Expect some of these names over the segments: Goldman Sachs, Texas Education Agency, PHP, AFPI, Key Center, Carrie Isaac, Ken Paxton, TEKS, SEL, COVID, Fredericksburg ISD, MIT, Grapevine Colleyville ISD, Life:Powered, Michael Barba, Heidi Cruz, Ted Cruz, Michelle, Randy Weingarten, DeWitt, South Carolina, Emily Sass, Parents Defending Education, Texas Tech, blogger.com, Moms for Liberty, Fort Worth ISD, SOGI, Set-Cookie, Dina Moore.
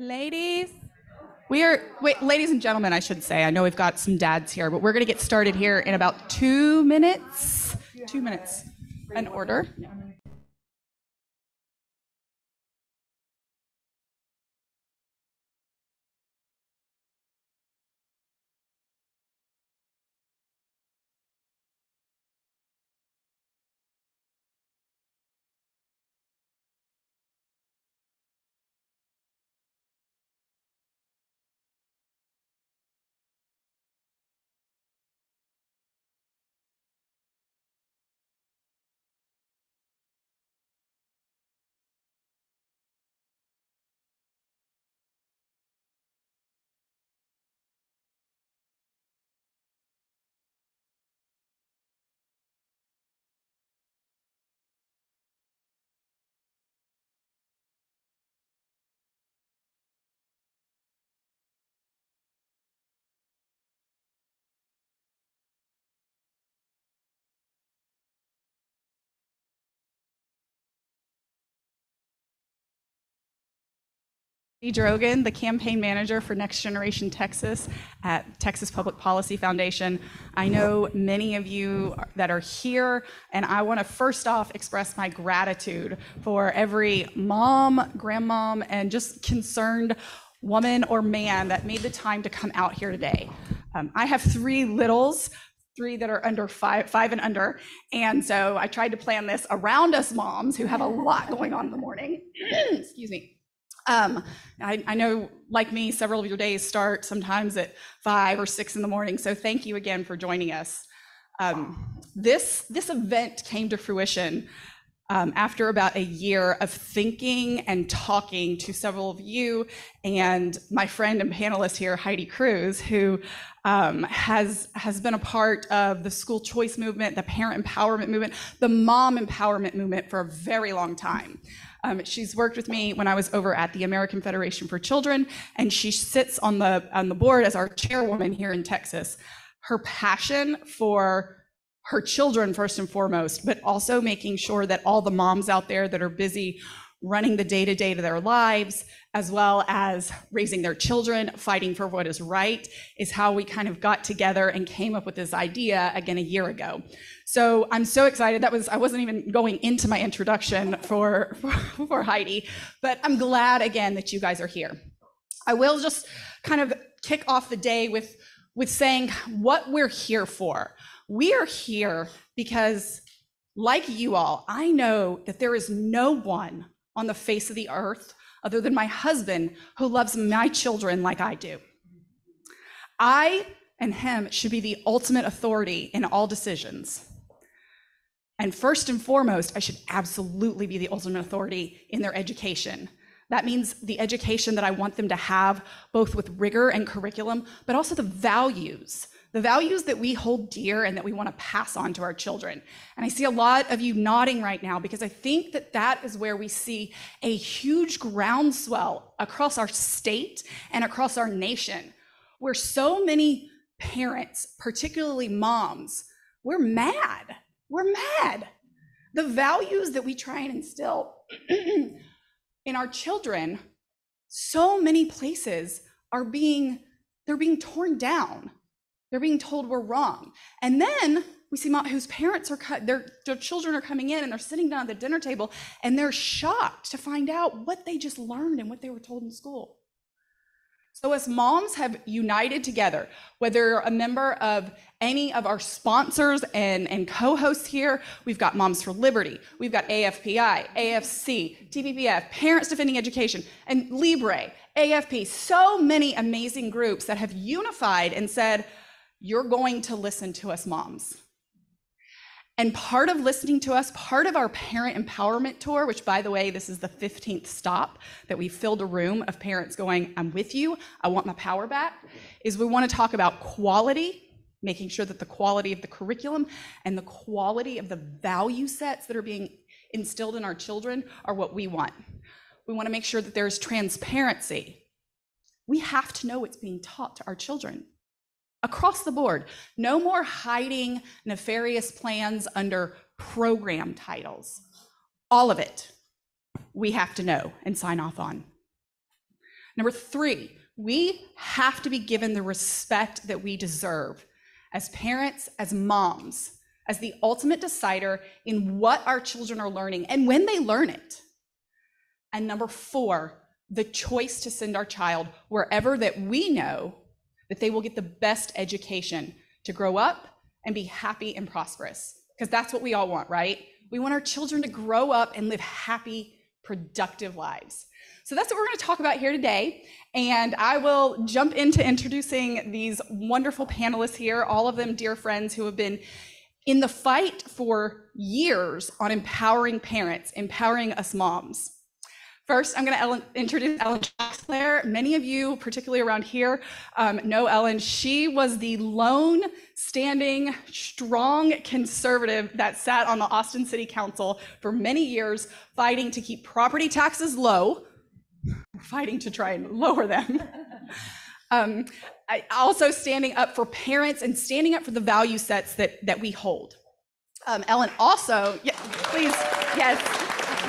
Ladies, ladies and gentlemen, I should say. I know we've got some dads here, but we're going to get started here in about 2 minutes. 2 minutes, an order. Mandy Drogin, the campaign manager for Next Generation Texas at Texas Public Policy Foundation. I know many of you that are here, and I want to first off express my gratitude for every mom, grandmom, and just concerned woman or man that made the time to come out here today. I have three littles, three that are under five and under, and so I tried to plan this around us moms who have a lot going on in the morning. Excuse me. I know, like me, several of your days start sometimes at 5 or 6 in the morning, so thank you again for joining us. This event came to fruition after about a year of thinking and talking to several of you and my friend and panelist here, Heidi Cruz, who has been a part of the school choice movement, the parent empowerment movement, the mom empowerment movement for a very long time. She's worked with me when I was over at the American Federation for Children, and she sits on the board as our chairwoman here in Texas. Her passion for her children, first and foremost, but also making sure that all the moms out there that are busy running the day-to-day to their lives, as well as raising their children, fighting for what is right, is how we kind of got together and came up with this idea again a year ago. So I'm so excited. I wasn't even going into my introduction for Heidi, but I'm glad again that you guys are here. I will just kind of kick off the day with saying what we're here for. We are here because, like you all, I know that there is no one on the face of the earth other than my husband who loves my children like I do. I and him should be the ultimate authority in all decisions. And first and foremost, I should absolutely be the ultimate authority in their education. That means the education that I want them to have, both with rigor and curriculum, but also the values that we hold dear and that we want to pass on to our children. And I see a lot of you nodding right now, because I think that that is where we see a huge groundswell across our state and across our nation, where so many parents, particularly moms, we're mad. We're mad. The values that we try and instill in our children, so many places are being torn down. They're being told we're wrong. And then we see mom whose parents are, their children are coming in and they're sitting down at the dinner table and they're shocked to find out what they just learned and what they were told in school. So as moms have united together, whether you're a member of any of our sponsors and co-hosts here, we've got Moms for Liberty, we've got AFPI, AFC, TPPF, Parents Defending Education, and Libre, AFP, so many amazing groups that have unified and said, you're going to listen to us moms. And part of listening to us, part of our parent empowerment tour, which by the way, this is the 15th stop that we filled a room of parents going, I'm with you, I want my power back, is we want to talk about quality, making sure that the quality of the curriculum and the quality of the value sets that are being instilled in our children are what we want. We want to make sure that there's transparency. We have to know what's being taught to our children. Across the board, no more hiding nefarious plans under program titles. All of it, we have to know and sign off on. Number three, we have to be given the respect that we deserve as parents, as moms, as the ultimate decider in what our children are learning and when they learn it. And number four, the choice to send our child wherever that we know that they will get the best education to grow up and be happy and prosperous, because that's what we all want, right? We want our children to grow up and live happy, productive lives. So that's what we're going to talk about here today. And I will jump into introducing these wonderful panelists here, all of them dear friends who have been in the fight for years on empowering parents, empowering us moms. First, I'm going to introduce Ellen Troxclair. Many of you, particularly around here, know Ellen. She was the lone standing, strong conservative that sat on the Austin City Council for many years, fighting to keep property taxes low, fighting to try and lower them. Also standing up for parents and standing up for the value sets that we hold. Ellen also, yeah, please, yes,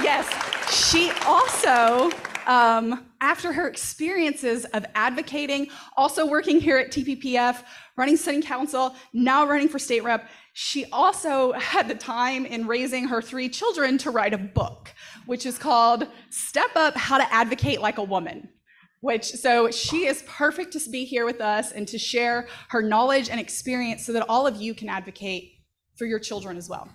yes. She also, after her experiences of advocating, also working here at TPPF, running city council, now running for state rep, she also had the time in raising her three children to write a book, which is called Step Up! How to Advocate Like a Woman. So she is perfect to be here with us and to share her knowledge and experience so that all of you can advocate for your children as well.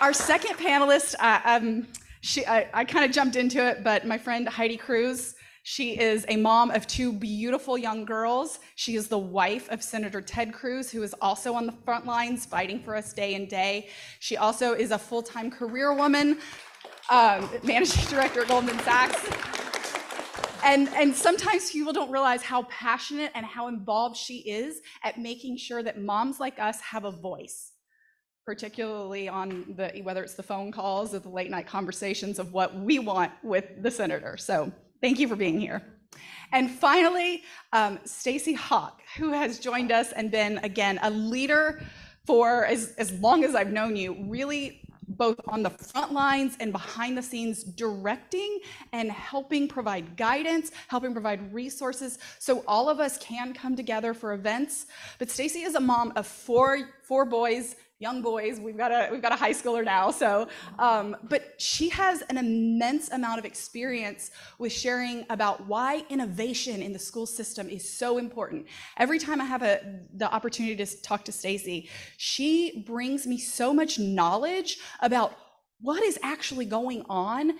Our second panelist, I kind of jumped into it, but my friend Heidi Cruz, she is a mom of two beautiful young girls. She is the wife of Senator Ted Cruz, who is also on the front lines fighting for us day and day. She also is a full-time career woman, managing director at Goldman Sachs. And sometimes people don't realize how passionate and how involved she is at making sure that moms like us have a voice, particularly on whether it's the phone calls or the late night conversations of what we want with the senator. So thank you for being here. And finally, Stacy Hock, who has joined us and been, again, a leader for as long as I've known you, really both on the front lines and behind the scenes, directing and helping provide guidance, helping provide resources so all of us can come together for events. But Stacy is a mom of four boys, young boys. We've got a high schooler now, so but she has an immense amount of experience with sharing about why innovation in the school system is so important. Every time I have the opportunity to talk to Stacy, she brings me so much knowledge about what is actually going on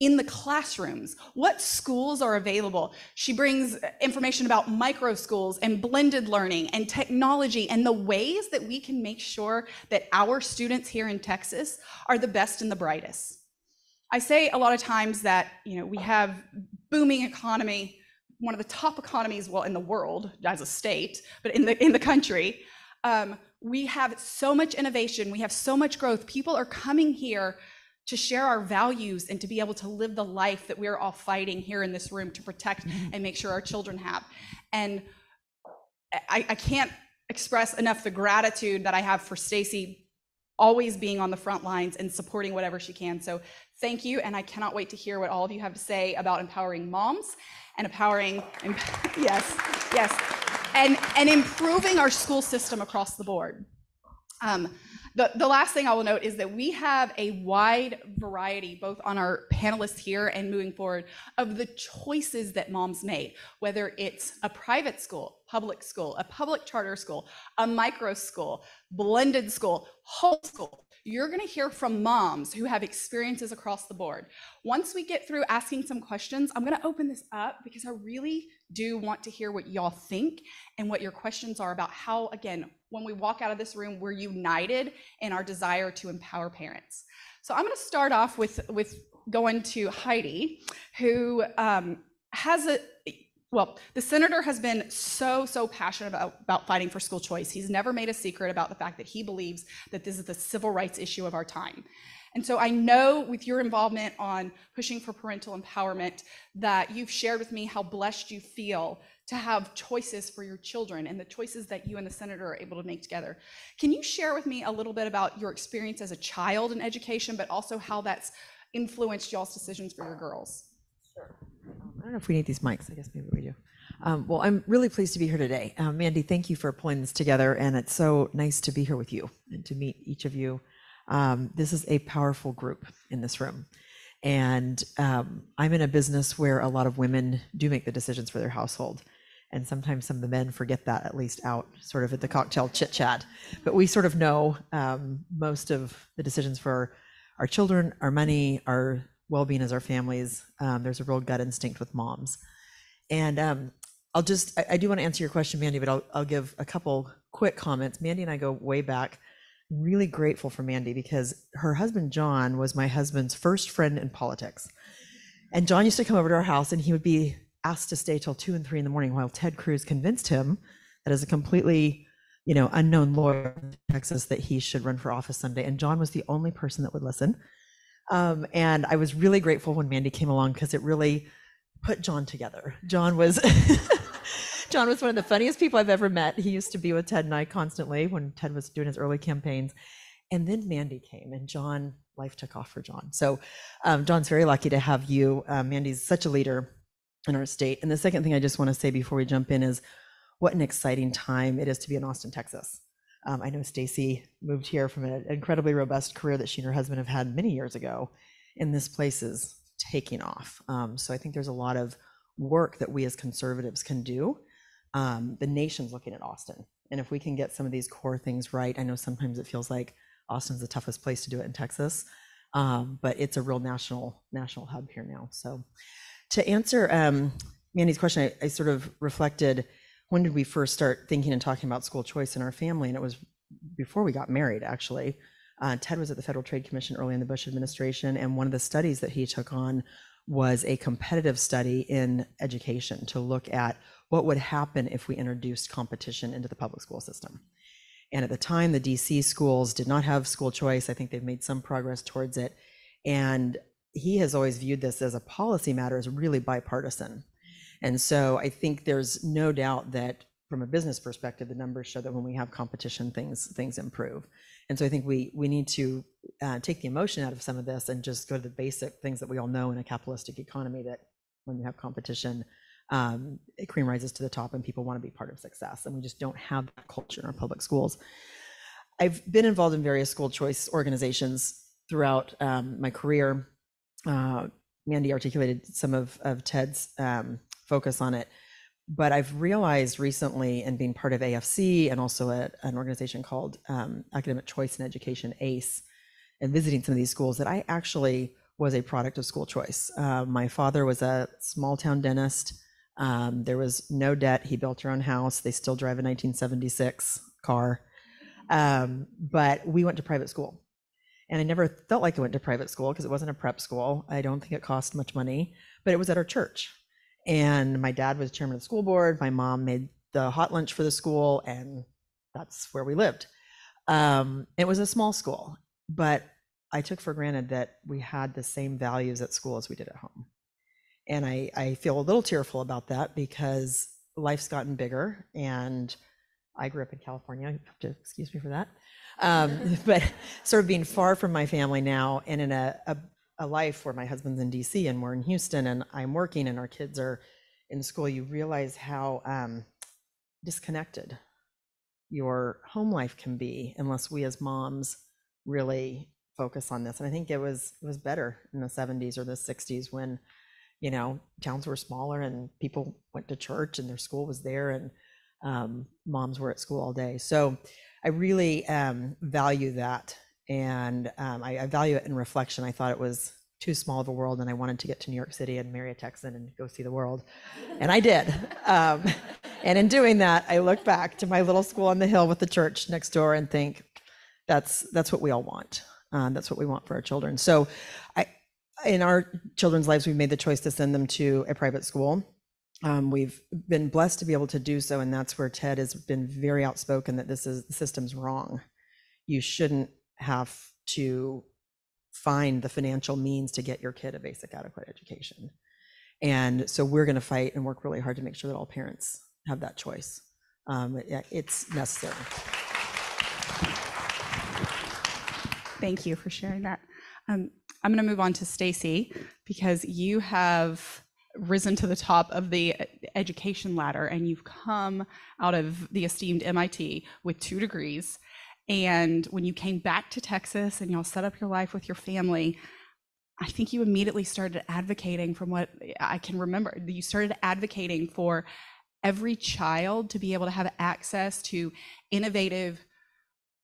in the classrooms, what schools are available. She brings information about micro schools and blended learning and technology and the ways that we can make sure that our students here in Texas are the best and the brightest. I say a lot of times that, you know, we have booming economy, one of the top economies, well, in the world as a state, but in the country. We have so much innovation, we have so much growth. People are coming here to share our values and to be able to live the life that we're all fighting here in this room to protect and make sure our children have. And I can't express enough the gratitude that I have for Stacy always being on the front lines and supporting whatever she can. So thank you, and I cannot wait to hear what all of you have to say about empowering moms and empowering, yes, yes, and improving our school system across the board. The last thing I will note is that we have a wide variety, both on our panelists here and moving forward, of the choices that moms made, whether it's a private school, a public charter school, a micro school, blended school, homeschool. You're going to hear from moms who have experiences across the board. Once we get through asking some questions, I'm going to open this up because I really do want to hear what y'all think and what your questions are about how, again, when we walk out of this room, we're united in our desire to empower parents. So I'm going to start off with going to Heidi, who well, the senator has been so passionate about fighting for school choice. He's never made a secret about the fact that he believes that this is the civil rights issue of our time. And so I know with your involvement on pushing for parental empowerment that you've shared with me how blessed you feel to have choices for your children and the choices that you and the senator are able to make together. Can you share with me a little bit about your experience as a child in education, but also how that's influenced y'all's decisions for your girls? Sure. I don't know if we need these mics. I guess maybe we do. Well, I'm really pleased to be here today. Mandy, thank you for pulling this together, and it's so nice to be here with you and to meet each of you. This is a powerful group in this room, and I'm in a business where a lot of women do make the decisions for their household, and sometimes some of the men forget that, at least out sort of at the cocktail chit-chat. But we sort of know most of the decisions for our children, our money, our well-being as our families. There's a real gut instinct with moms. And I'll just, I do want to answer your question, Mandy, but I'll give a couple quick comments. Mandy and I go way back. I'm really grateful for Mandy because her husband, John, was my husband's first friend in politics. And John used to come over to our house, and he would be asked to stay till 2 and 3 in the morning while Ted Cruz convinced him that as a completely, you know, unknown lawyer in Texas that he should run for office someday. And John was the only person that would listen. And I was really grateful when Mandy came along because it really put John together. John was John was one of the funniest people I've ever met. He used to be with Ted and I constantly when Ted was doing his early campaigns. And then Mandy came, and John, life took off for John. So John's very lucky to have you. Mandy's such a leader in our state. And the second thing I just want to say before we jump in is what an exciting time it is to be in Austin, Texas. I know Stacy moved here from an incredibly robust career that she and her husband have had many years ago, and this place is taking off. So I think there's a lot of work that we as conservatives can do. The nation's looking at Austin, and if we can get some of these core things right, I know sometimes it feels like Austin's the toughest place to do it in Texas, but it's a real national hub here now. So to answer Mandy's question, I sort of reflected, when did we first start thinking and talking about school choice in our family? And it was before we got married, actually. Ted was at the Federal Trade Commission early in the Bush administration, and one of the studies that he took on was a competitive study in education to look at what would happen if we introduced competition into the public school system. And at the time, the DC schools did not have school choice. I think they've made some progress towards it. And he has always viewed this as a policy matter as really bipartisan. And so I think there's no doubt that from a business perspective, the numbers show that when we have competition, things improve. And so I think we need to take the emotion out of some of this and just go to the basic things that we all know in a capitalistic economy, that when you have competition, cream rises to the top and people want to be part of success. And we just don't have that culture in our public schools. I've been involved in various school choice organizations throughout my career. Mandy articulated some of Ted's focus on it. But I've realized recently, and being part of AFC and also an organization called Academic Choice in Education, ACE, and visiting some of these schools, that I actually was a product of school choice. My father was a small town dentist. There was no debt. He built your own house. They still drive a 1976 car. But we went to private school. And I never felt like I went to private school because it wasn't a prep school. I don't think it cost much money, but it was at our church. And my dad was chairman of the school board. My mom made the hot lunch for the school, and that's where we lived. It was a small school, but I took for granted that we had the same values at school as we did at home. And I feel a little tearful about that because life's gotten bigger, and I grew up in California. You have to excuse me for that. But sort of being far from my family now, and in a life where my husband's in DC and we're in Houston and I'm working and our kids are in school, you realize how disconnected your home life can be unless we as moms really focus on this. And I think it was better in the 70s or the 60s when, you know, towns were smaller and people went to church and their school was there, and moms were at school all day. So I really value that. And I value it in reflection. I thought it was too small of a world, and I wanted to get to New York City and marry a Texan and go see the world. And I did. And in doing that, I look back to my little school on the hill with the church next door and think, that's what we all want. That's what we want for our children. So in our children's lives, we've made the choice to send them to a private school. We've been blessed to be able to do so, and that's where Ted has been very outspoken that the system's wrong. You shouldn't have to find the financial means to get your kid a basic adequate education. And so we're going to fight and work really hard to make sure that all parents have that choice. It's necessary. Thank you for sharing that. I'm going to move on to Stacy, because you have risen to the top of the education ladder, and you've come out of the esteemed MIT with 2 degrees. And when you came back to Texas and y'all set up your life with your family, I think you immediately started advocating, from what I can remember, you started advocating for every child to be able to have access to innovative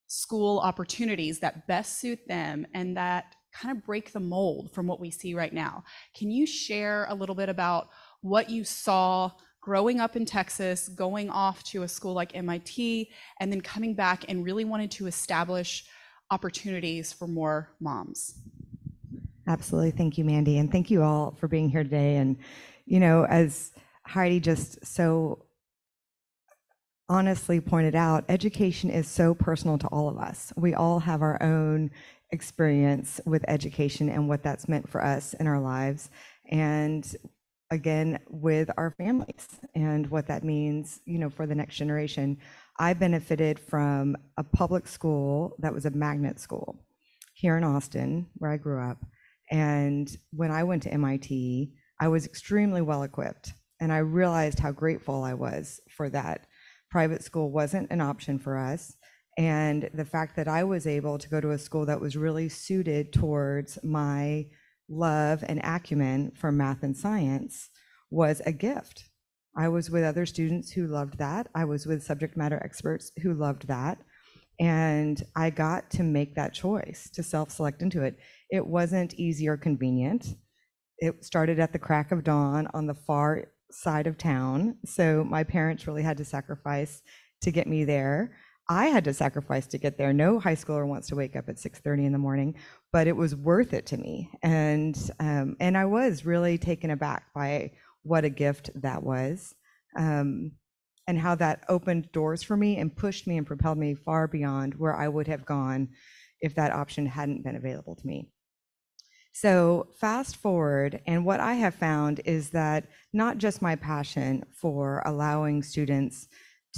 school opportunities that best suit them and that kind of break the mold from what we see right now. Can you share a little bit about what you saw growing up in Texas, going off to a school like MIT, and then coming back and really wanted to establish opportunities for more moms? Absolutely. Thank you, Mandy. And thank you all for being here today. And, you know, as Heidi just so honestly pointed out, education is so personal to all of us. We all have our own experience with education and what that's meant for us in our lives, and again with our families and what that means, you know, for the next generation. I benefited from a public school that was a magnet school here in Austin, where I grew up, and when I went to MIT, I was extremely well equipped, and I realized how grateful I was for that. Private school wasn't an option for us. And the fact that I was able to go to a school that was really suited towards my love and acumen for math and science was a gift. I was with other students who loved that. I was with subject matter experts who loved that. And I got to make that choice to self-select into it. It wasn't easy or convenient. It started at the crack of dawn on the far side of town. So my parents really had to sacrifice to get me there. I had to sacrifice to get there. No high schooler wants to wake up at 6:30 in the morning, but it was worth it to me. And I was really taken aback by what a gift that was, and how that opened doors for me and pushed me and propelled me far beyond where I would have gone if that option hadn't been available to me. So fast forward, and what I have found is that not just my passion for allowing students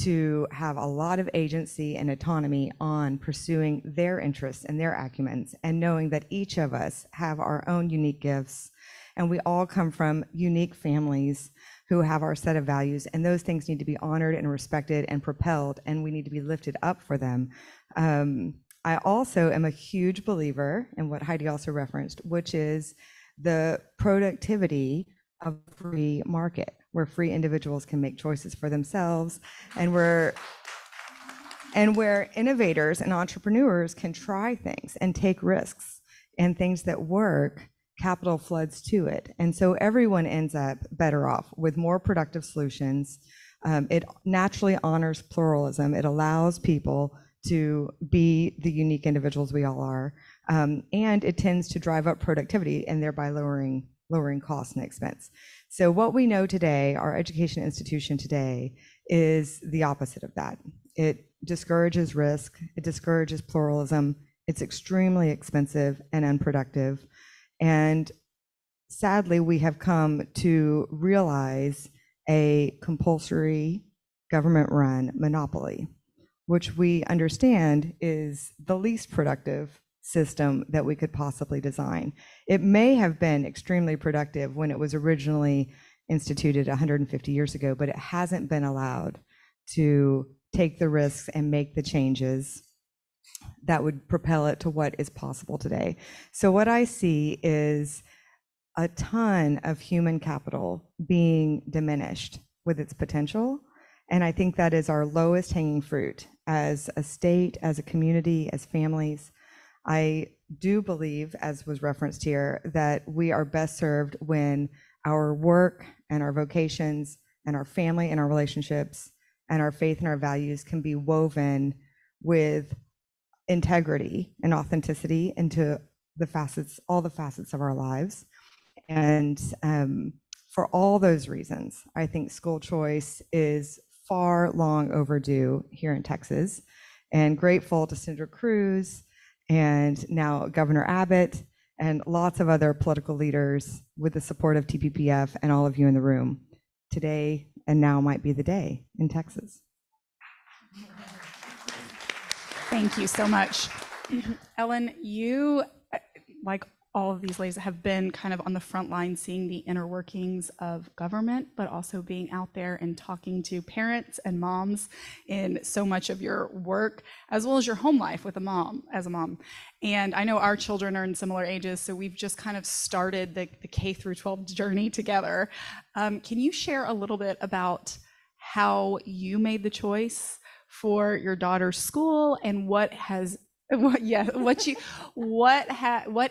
to have a lot of agency and autonomy on pursuing their interests and their acumens, and knowing that each of us have our own unique gifts, and we all come from unique families who have our set of values, and those things need to be honored and respected and propelled, and we need to be lifted up for them. I also am a huge believer in what Heidi also referenced, which is the productivity of free market, where free individuals can make choices for themselves, and where innovators and entrepreneurs can try things and take risks, and things that work, capital floods to it. And so everyone ends up better off with more productive solutions. It naturally honors pluralism. It allows people to be the unique individuals we all are, and it tends to drive up productivity and thereby lowering costs and expense. So what we know today, our education institution today, is the opposite of that. It discourages risk, it discourages pluralism, it's extremely expensive and unproductive. And sadly, we have come to realize a compulsory government-run monopoly, which we understand is the least productive system that we could possibly design. It may have been extremely productive when it was originally instituted 150 years ago, but it hasn't been allowed to take the risks and make the changes that would propel it to what is possible today. So what I see is a ton of human capital being diminished with its potential, and I think that is our lowest hanging fruit as a state, as a community, as families. I do believe, as was referenced here, that we are best served when our work and our vocations and our family and our relationships and our faith and our values can be woven with integrity and authenticity into the facets, all the facets of our lives. And for all those reasons, I think school choice is far long overdue here in Texas, and grateful to Senator Cruz, and now Governor Abbott, and lots of other political leaders, with the support of TPPF and all of you in the room. Today and now might be the day in Texas. Thank you so much. Ellen, you, like all of these ladies that have been kind of on the front line seeing the inner workings of government, but also being out there and talking to parents and moms in so much of your work, as well as your home life with a mom, as a mom. And I know our children are in similar ages, so we've just kind of started the K through 12 journey together. Can you share a little bit about how you made the choice for your daughter's school and what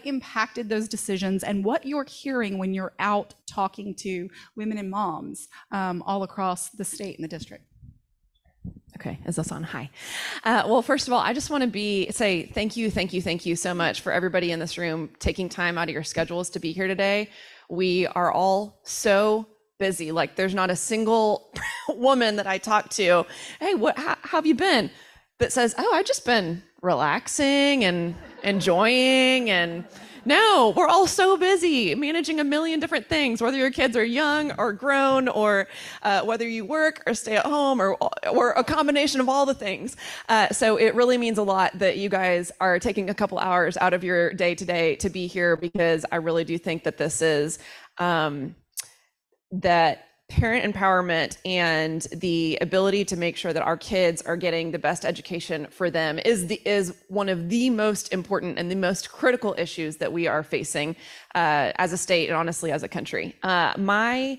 impacted those decisions and what you're hearing when you're out talking to women and moms all across the state and the district? Okay, is this on? Hi. Well, first of all, I just want to say thank you so much for everybody in this room taking time out of your schedules to be here today. We are all so busy. Like, there's not a single woman that I talk to, hey, how have you been? That says, oh, I've just been relaxing and enjoying. And no, we're all so busy managing a million different things, whether your kids are young or grown, or whether you work or stay at home, or a combination of all the things. So it really means a lot that you guys are taking a couple hours out of your day today to be here, because I really do think that this is that parent empowerment and the ability to make sure that our kids are getting the best education for them is one of the most important and the most critical issues that we are facing as a state, and honestly as a country. My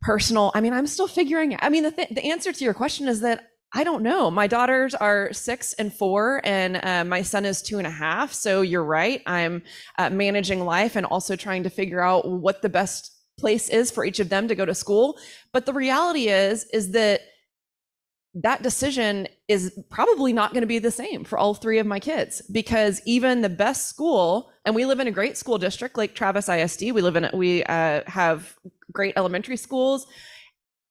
personal, I'm still figuring out, the answer to your question is that I don't know. My daughters are 6 and 4, and my son is 2 and a half. So you're right. I'm managing life and also trying to figure out what the best place is for each of them to go to school. But the reality is that decision is probably not going to be the same for all 3 of my kids, because even the best school, and we live in a great school district like Travis ISD, we have great elementary schools,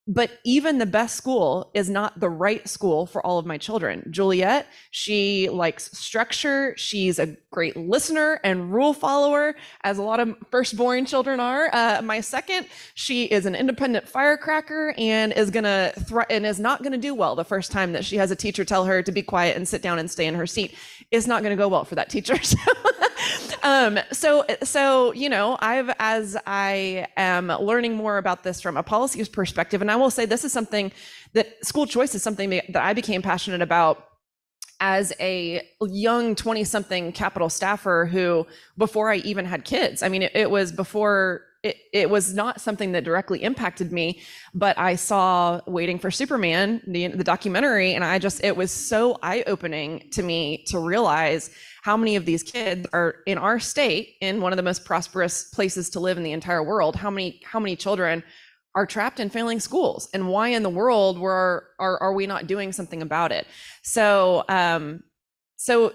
but even the best school is not the right school for all of my children. Juliet, she likes structure. She's a great listener and rule follower, as a lot of firstborn children are. My second, she is an independent firecracker and is not gonna do well the first time that she has a teacher tell her to be quiet and sit down and stay in her seat. It's not gonna go well for that teacher. So you know, as I am learning more about this from a policy perspective, and I will say this is something that school choice is something that I became passionate about as a young 20-something Capitol staffer who, before I even had kids, it was not something that directly impacted me, but I saw Waiting for Superman, the documentary, and it was so eye-opening to me to realize how many of these kids are in our state, in one of the most prosperous places to live in the entire world. How many children are trapped in failing schools, and why in the world are we not doing something about it? So, I don't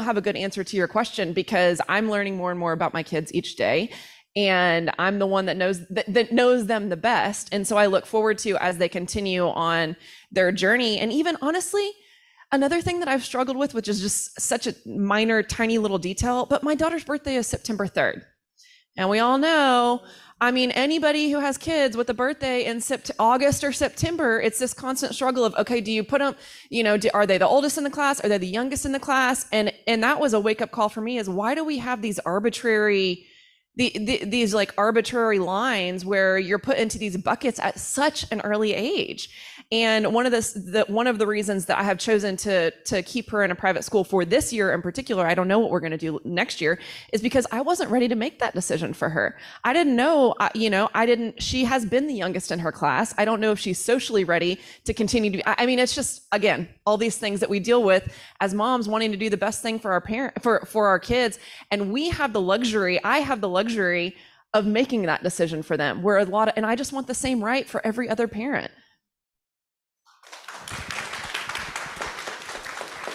have a good answer to your question, because I'm learning more and more about my kids each day, and I'm the one that knows them the best. And so I look forward to, as they continue on their journey. And even honestly, another thing that I've struggled with, which is just such a minor, tiny little detail, but my daughter's birthday is September 3rd. And we all know, anybody who has kids with a birthday in August or September, it's this constant struggle of, okay, do you put them, are they the oldest in the class? Are they the youngest in the class? And that was a wake up call for me, is why do we have these arbitrary, arbitrary lines where you're put into these buckets at such an early age? And one of the reasons that I have chosen to keep her in a private school for this year in particular, I don't know what we're going to do next year, is because I wasn't ready to make that decision for her. I didn't know, she has been the youngest in her class. I don't know if she's socially ready to continue to be, it's just, again, all these things that we deal with as moms wanting to do the best thing for our for our kids. And I have the luxury of making that decision for them, and I just want the same right for every other parent.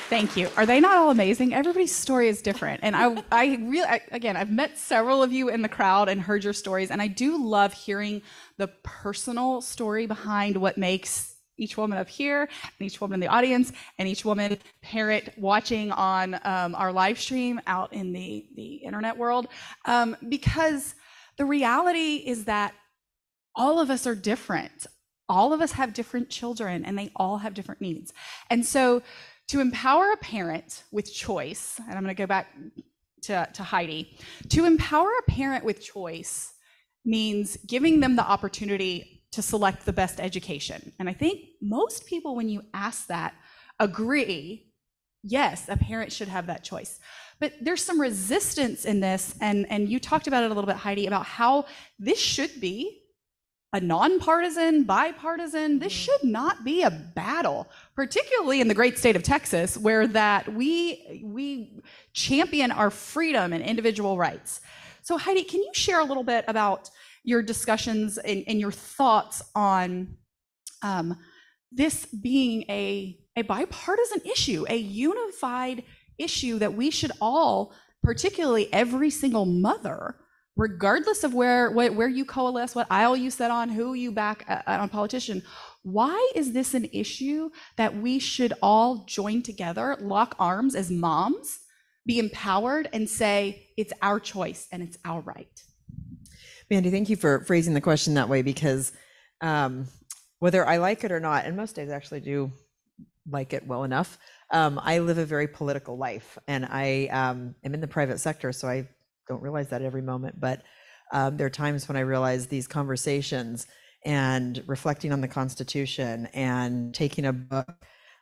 Thank you. Are they not all amazing? Everybody's story is different. And I've met several of you in the crowd and heard your stories. And I do love hearing the personal story behind what makes each woman up here and each woman in the audience and each woman parent watching on our live stream out in the internet world. Because the reality is that all of us are different. All of us have different children, and they all have different needs. And so, to empower a parent with choice, and I'm going to go back to Heidi. To empower a parent with choice means giving them the opportunity to select the best education. And I think most people, when you ask that, agree, yes, a parent should have that choice. But there's some resistance in this, and you talked about it a little bit, Heidi, about how this should be a nonpartisan, bipartisan, this should not be a battle, particularly in the great state of Texas, where that we champion our freedom and individual rights. So Heidi, can you share a little bit about your discussions and your thoughts on this being a bipartisan issue, a unified issue that we should all, particularly every single mother, regardless of where you coalesce, what aisle you sit on, who you back on politician, why is this an issue that we should all join together, lock arms as moms, be empowered, and say it's our choice and it's our right? Mandy, thank you for phrasing the question that way, because whether I like it or not, and most days I actually do like it well enough, I live a very political life, and I am in the private sector, so I don't realize that every moment, but there are times when I realize these conversations and reflecting on the Constitution and taking a book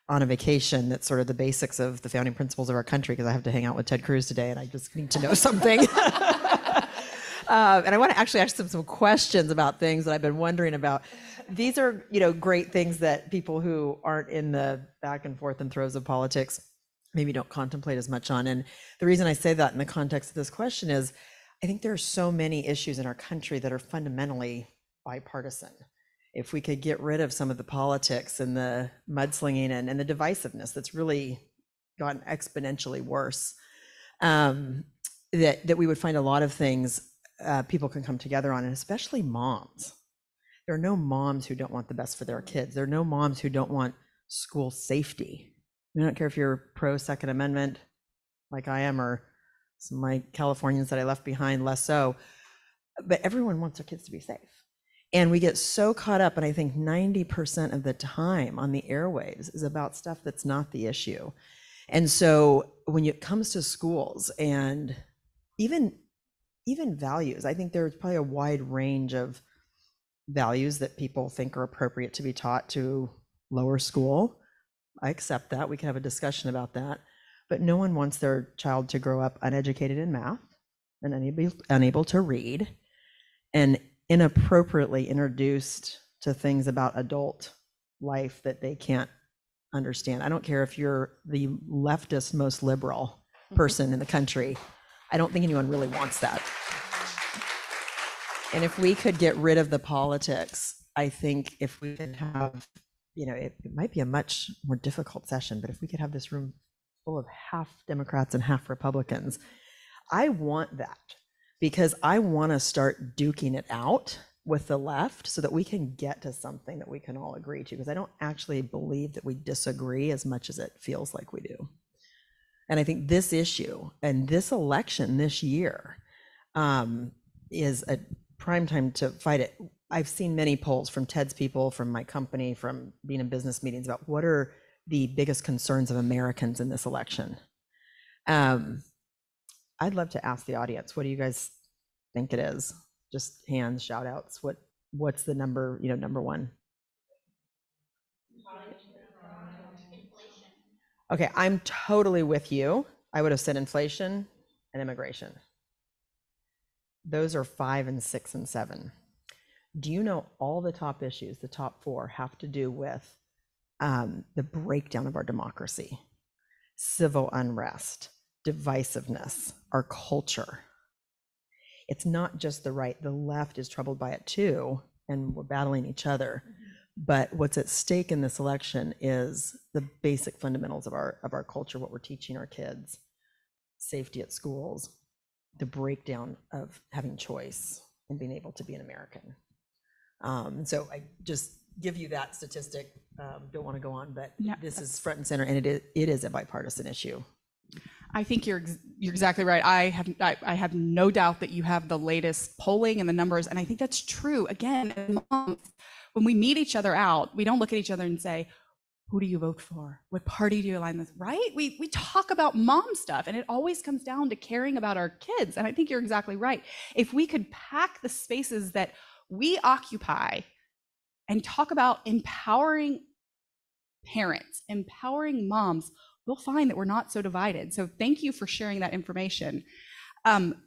on a vacation that's sort of the basics of the founding principles of our country, because I have to hang out with Ted Cruz today and I just need to know something. And I want to actually ask them some questions about things that I've been wondering about. These are, you know, great things that people who aren't in the back and forth and throes of politics maybe don't contemplate as much on. And the reason I say that in the context of this question is I think there are so many issues in our country that are fundamentally bipartisan. If we could get rid of some of the politics and the mudslinging and the divisiveness that's really gotten exponentially worse, that we would find a lot of things people can come together on, and especially moms. There are no moms who don't want the best for their kids. There are no moms who don't want school safety. I don't care if you're pro Second Amendment like I am, or some of my Californians that I left behind less so, but everyone wants their kids to be safe. And we get so caught up, and I think 90% of the time on the airwaves is about stuff that's not the issue. And so when it comes to schools and even values, I think there's probably a wide range of values that people think are appropriate to be taught to lower school. I accept that. We can have a discussion about that, but no one wants their child to grow up uneducated in math and unable to read and inappropriately introduced to things about adult life that they can't understand. I don't care if you're the leftist, most liberal person in the country. I don't think anyone really wants that. And if we could get rid of the politics, I think if we could have, you know, it might be a much more difficult session, but if we could have this room full of half Democrats and half Republicans, I want that, because I want to start duking it out with the left so that we can get to something that we can all agree to, because I don't actually believe that we disagree as much as it feels like we do. And I think this issue and this election this year is a prime time to fight it. I've seen many polls from Ted's people, from my company, from being in business meetings about what are the biggest concerns of Americans in this election. I'd love to ask the audience, what do you guys think it is? Just hands, shout outs. What's the number, you know, number one? Okay, I'm totally with you. I would have said inflation and immigration. Those are 5 and 6 and 7. Do you know all the top issues, the top four, have to do with the breakdown of our democracy, civil unrest, divisiveness, our culture? It's not just the right. The left is troubled by it too, and we're battling each other. But what's at stake in this election is the basic fundamentals of our culture, what we're teaching our kids, safety at schools, the breakdown of having choice and being able to be an American. So I just give you that statistic. Don't want to go on, but yeah, this is front and center, and it is a bipartisan issue. I think you're exactly right. I have no doubt that you have the latest polling and the numbers, and I think that's true. Again, when we meet each other out, we don't look at each other and say, Who do you vote for? What party do you align with? Right? We talk about mom stuff, and it always comes down to caring about our kids. And I think you're exactly right. If we could pack the spaces that we occupy and talk about empowering parents, empowering moms, we'll find that we're not so divided. So thank you for sharing that information.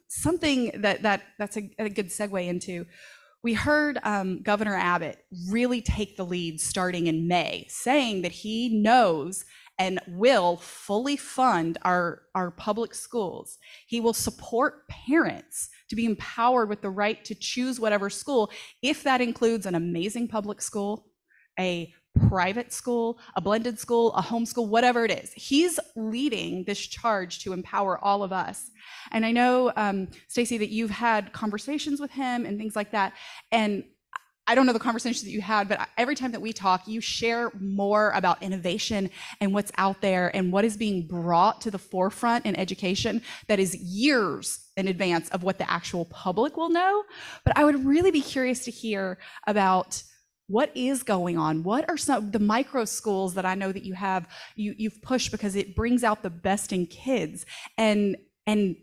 Something that's a good segue into. We heard Governor Abbott really take the lead starting in May, saying that he knows and will fully fund our public schools. He will support parents to be empowered with the right to choose whatever school, if that includes an amazing public school, a private school, a blended school, a homeschool, whatever it is. He's leading this charge to empower all of us. And I know, Stacy, that you've had conversations with him and things like that. And I don't know the conversations that you had, but every time that we talk, you share more about innovation and what's out there and what is being brought to the forefront in education that is years in advance of what the actual public will know. But I would really be curious to hear about what is going on? What are some of the micro schools that I know that you have, you've pushed because it brings out the best in kids and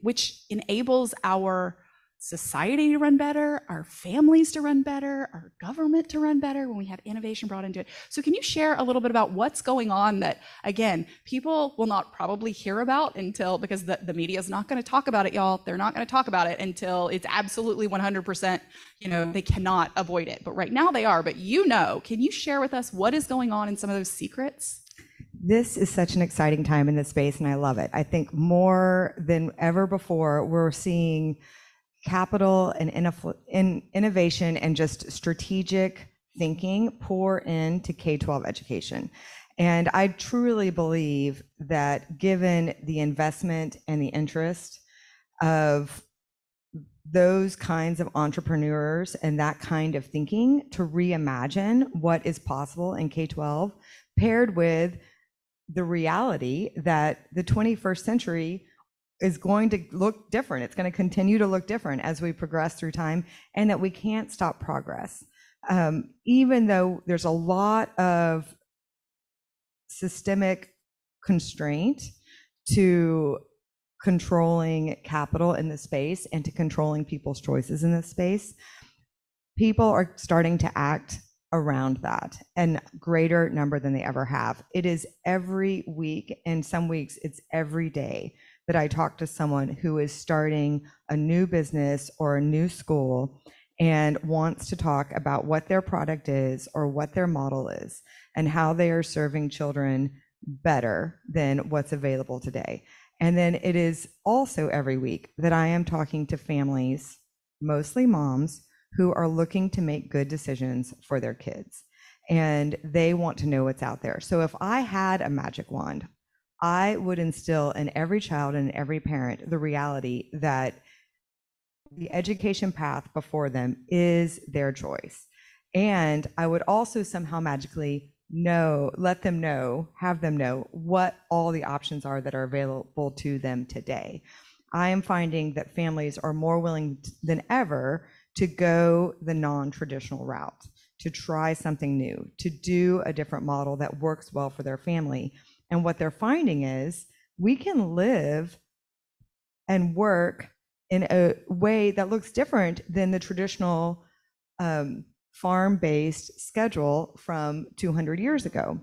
which enables our society to run better, our families to run better, our government to run better when we have innovation brought into it. So can you share a little bit about what's going on that, again, people will not probably hear about until, because the media is not going to talk about it, y'all. They're not going to talk about it until it's absolutely 100%, you know, they cannot avoid it. But right now they are, but you know, can you share with us what is going on in some of those secrets? This is such an exciting time in this space, and I love it. I think more than ever before, we're seeing capital and innovation and just strategic thinking pour into K-12 education. And I truly believe that given the investment and the interest of those kinds of entrepreneurs and that kind of thinking to reimagine what is possible in K-12, paired with the reality that the 21st century is going to look different. It's going to continue to look different as we progress through time, and that we can't stop progress. Even though there's a lot of systemic constraint to controlling capital in this space and to controlling people's choices in this space, people are starting to act around that and greater number than they ever have. It is every week, and some weeks it's every day, that I talk to someone who is starting a new business or a new school and wants to talk about what their product is or what their model is and how they are serving children better than what's available today. And then it is also every week that I am talking to families, mostly moms, who are looking to make good decisions for their kids, and they want to know what's out there. So if I had a magic wand, I would instill in every child and every parent the reality that the education path before them is their choice. And I would also somehow magically have them know what all the options are that are available to them today. I am finding that families are more willing than ever to go the non-traditional route, to try something new, to do a different model that works well for their family. And what they're finding is we can live and work in a way that looks different than the traditional farm-based schedule from 200 years ago.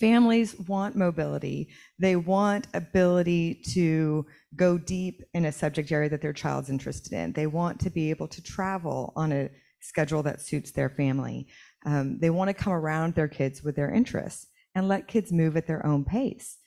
Families want mobility. They want ability to go deep in a subject area that their child's interested in. They want to be able to travel on a schedule that suits their family. They want to come around their kids with their interests and let kids move at their own pace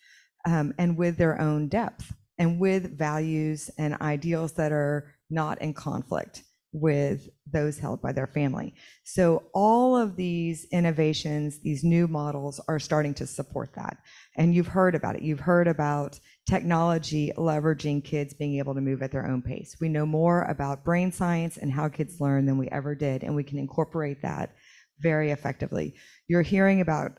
and with their own depth and with values and ideals that are not in conflict with those held by their family. So all of these innovations, these new models are starting to support that. And you've heard about it. You've heard about technology leveraging kids being able to move at their own pace. We know more about brain science and how kids learn than we ever did, and we can incorporate that very effectively. You're hearing about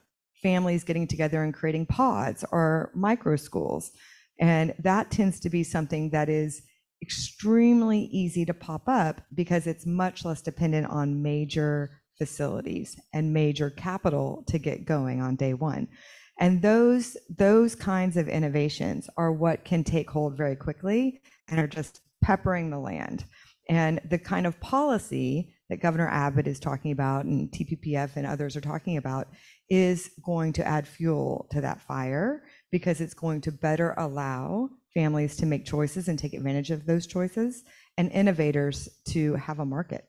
families getting together and creating pods or micro schools. And that tends to be something that is extremely easy to pop up because it's much less dependent on major facilities and major capital to get going on day one. And those kinds of innovations are what can take hold very quickly and are just peppering the land. And the kind of policy that Governor Abbott is talking about and TPPF and others are talking about is going to add fuel to that fire, because it's going to better allow families to make choices and take advantage of those choices, and innovators to have a market.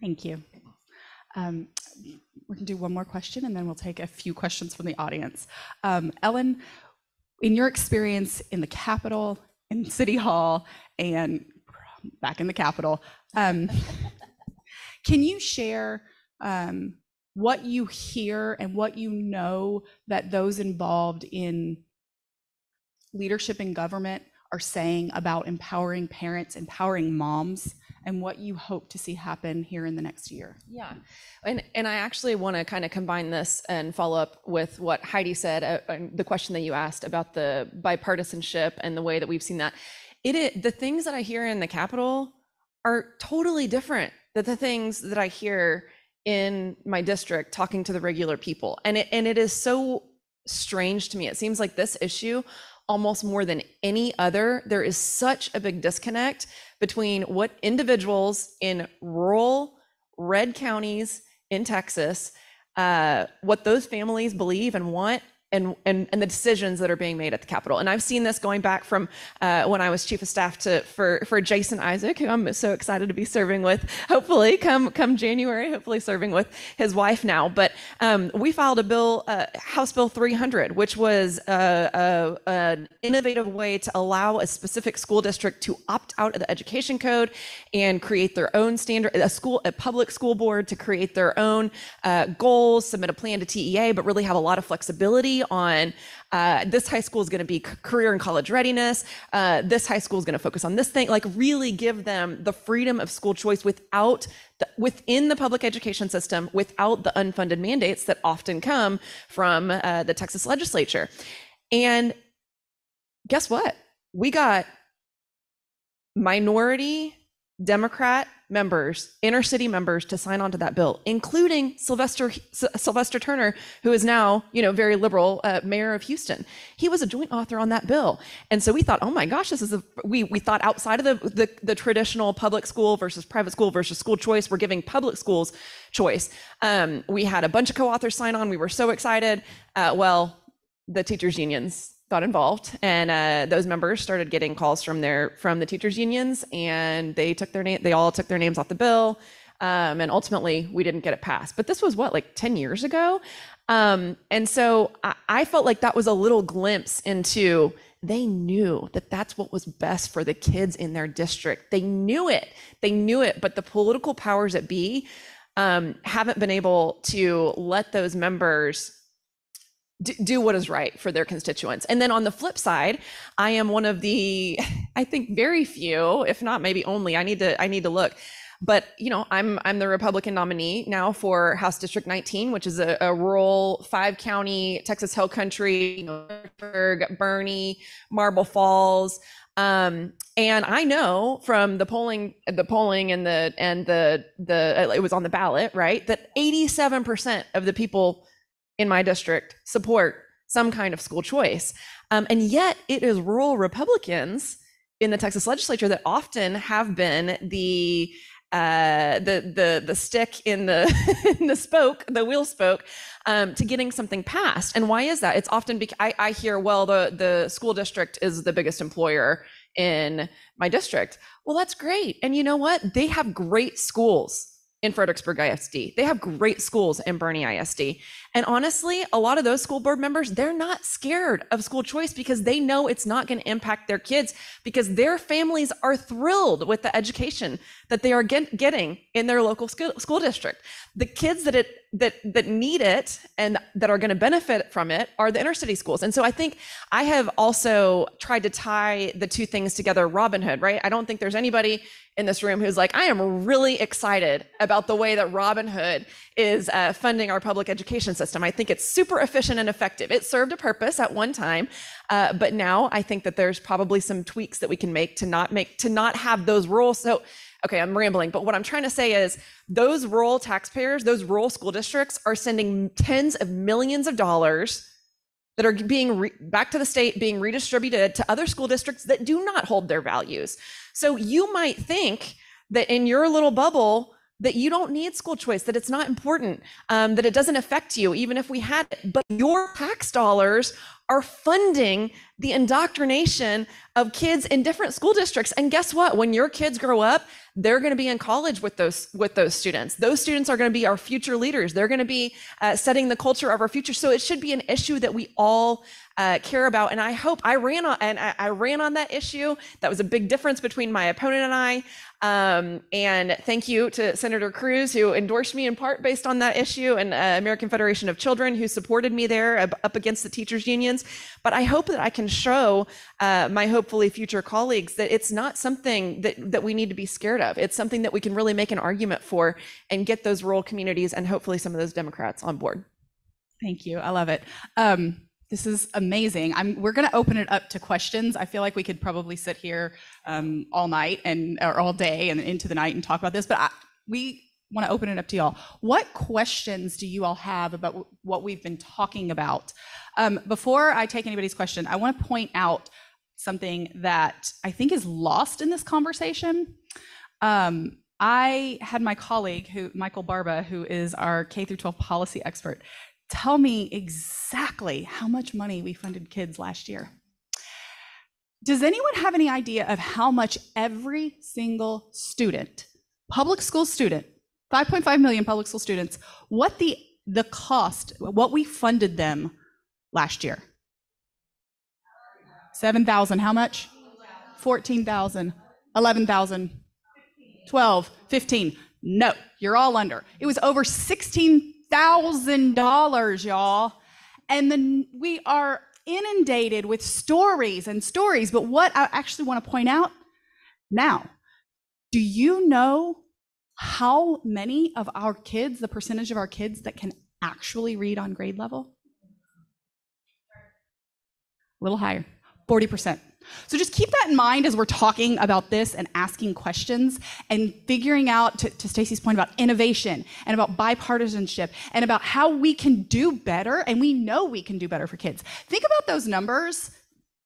Thank you. We can do one more question and then we'll take a few questions from the audience. Ellen, in your experience in the Capitol, in City Hall, and back in the Capitol, can you share what you hear and what you know that those involved in leadership in government are saying about empowering parents, empowering moms, and what you hope to see happen here in the next year? Yeah, and I actually want to kind of combine this and follow up with what Heidi said, and the question that you asked about the bipartisanship and the way that we've seen that. The things that I hear in the Capitol are totally different than the things that I hear in my district talking to the regular people. And it is so strange to me. It seems like this issue, almost more than any other, there is such a big disconnect between what individuals in rural red counties in Texas, what those families believe and want, and the decisions that are being made at the Capitol. And I've seen this going back from when I was chief of staff for Jason Isaac, who I'm so excited to be serving with, hopefully come January, hopefully serving with his wife now. But we filed a bill, House Bill 300, which was an innovative way to allow a specific school district to opt out of the education code and create their own standard, a public school board to create their own goals, submit a plan to TEA, but really have a lot of flexibility on this high school is going to be career and college readiness, this high school is going to focus on this thing, like really give them the freedom of school choice within the public education system, without the unfunded mandates that often come from the Texas legislature. And guess what? We got minority Democrat members, inner city members, to sign on to that bill, including Sylvester Turner, who is now, very liberal mayor of Houston. He was a joint author on that bill. And so we thought, oh my gosh, this is we thought outside of the traditional public school versus private school versus school choice. We're giving public schools choice. We had a bunch of co-authors sign on. We were so excited. Well, the teachers unions got involved, and those members started getting calls from the teachers unions, and they all took their names off the bill, and ultimately we didn't get it passed. But this was what, like 10 years ago, and so I felt like that was a little glimpse into, they knew that that's what was best for the kids in their district. They knew it, but the political powers that be haven't been able to let those members do what is right for their constituents. And then on the flip side, I am one of the, I think, very few, if not maybe only, I need to look. But I'm the Republican nominee now for House District 19, which is a rural 5-county Texas Hill Country, Bernie, Marble Falls. And I know from the polling and the it was on the ballot, right, that 87% of the people in my district support some kind of school choice. And yet it is rural Republicans in the Texas legislature that often have been the stick in the wheel spoke to getting something passed. And why is that? It's often because I hear, well, the school district is the biggest employer in my district. Well, that's great. And you know what? They have great schools in Fredericksburg ISD. They have great schools in Bernie ISD. And honestly, a lot of those school board members, they're not scared of school choice because they know it's not going to impact their kids, because their families are thrilled with the education that they are getting in their local school district. The kids that need it and that are going to benefit from it are the inner city schools. And so I think I have also tried to tie the two things together, Robin Hood, right? I don't think there's anybody in this room who's like, I am really excited about the way that Robin Hood is funding our public education system. I think it's super efficient and effective. It served a purpose at one time, but now I think that there's probably some tweaks that we can make to not have those rural, so Okay, I'm rambling, but what I'm trying to say is those rural taxpayers, those rural school districts are sending tens of millions of dollars that are being back to the state, being redistributed to other school districts that do not hold their values. So you might think that in your little bubble, that you don't need school choice, that it's not important, that it doesn't affect you, even if we had it. But your tax dollars are funding the indoctrination of kids in different school districts. And guess what? When your kids grow up, they're going to be in college with those students. Those students are going to be our future leaders. They're going to be setting the culture of our future. So it should be an issue that we all care about. And I hope I ran on that issue. That was a big difference between my opponent and I. And thank you to Senator Cruz, who endorsed me in part based on that issue, and American Federation of Children, who supported me there up against the teachers unions. But I hope that I can show my hopefully future colleagues that it's not something that we need to be scared of. It's something that we can really make an argument for and get those rural communities and hopefully some of those Democrats on board. Thank you. I love it. This is amazing. We're going to open it up to questions. I feel like we could probably sit here all night or all day and into the night and talk about this, but we want to open it up to y'all. What questions do you all have about what we've been talking about? Before I take anybody's question, I want to point out something that I think is lost in this conversation. I had my colleague, Michael Barba, who is our K-12 policy expert, tell me exactly how much money we funded kids last year. Does anyone have any idea of how much every single student, public school student, 5.5 million public school students, what the cost, what we funded them last year? 7,000, how much? 14,000, 11,000, 12, 15. No, you're all under. It was over $16,000, y'all. And then we are inundated with stories and stories. But what I actually want to point out now, do you know how many of our kids, the percentage of our kids that can actually read on grade level? A little higher, 40%. So just keep that in mind as we're talking about this and asking questions and figuring out, to Stacy's point about innovation and about bipartisanship and about how we can do better, and we know we can do better for kids. Think about those numbers,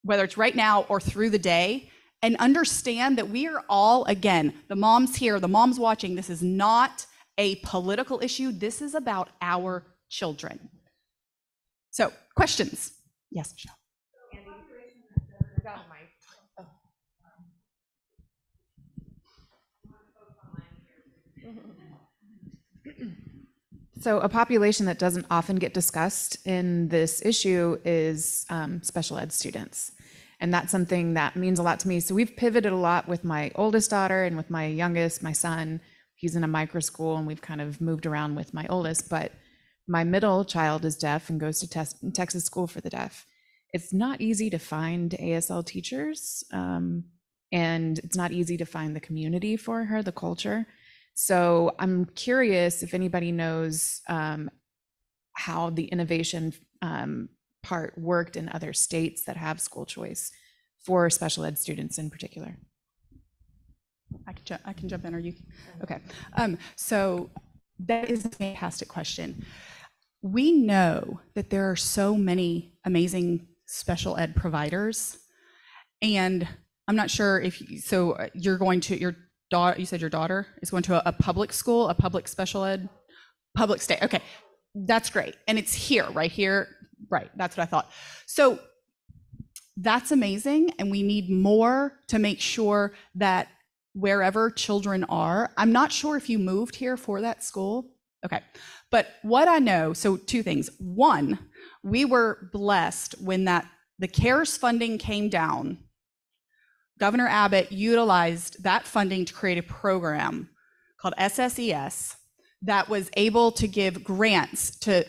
whether it's right now or through the day, and understand that we are all, again, the moms here, the moms watching, this is not a political issue. This is about our children. So questions? Yes, Michelle. So a population that doesn't often get discussed in this issue is special ed students. And that's something that means a lot to me. So we've pivoted a lot with my oldest daughter and with my youngest, my son. He's in a micro school and we've kind of moved around with my oldest, but my middle child is deaf and goes to Texas School for the Deaf. It's not easy to find ASL teachers and it's not easy to find the community for her, the culture. So I'm curious if anybody knows how the innovation part worked in other states that have school choice for special ed students in particular. I can jump in, or you? Okay. So that is a fantastic question. We know that there are so many amazing special ed providers, and I'm not sure if you, so you're going to your daughter, you said your daughter is going to a public school, a public special ed, public state. Okay, that's great. And it's here, right here. Right, that's what I thought. So that's amazing. And we need more to make sure that wherever children are, I'm not sure if you moved here for that school. Okay, but what I know, so two things. One, we were blessed when the CARES funding came down. Governor Abbott utilized that funding to create a program called SSES that was able to give grants to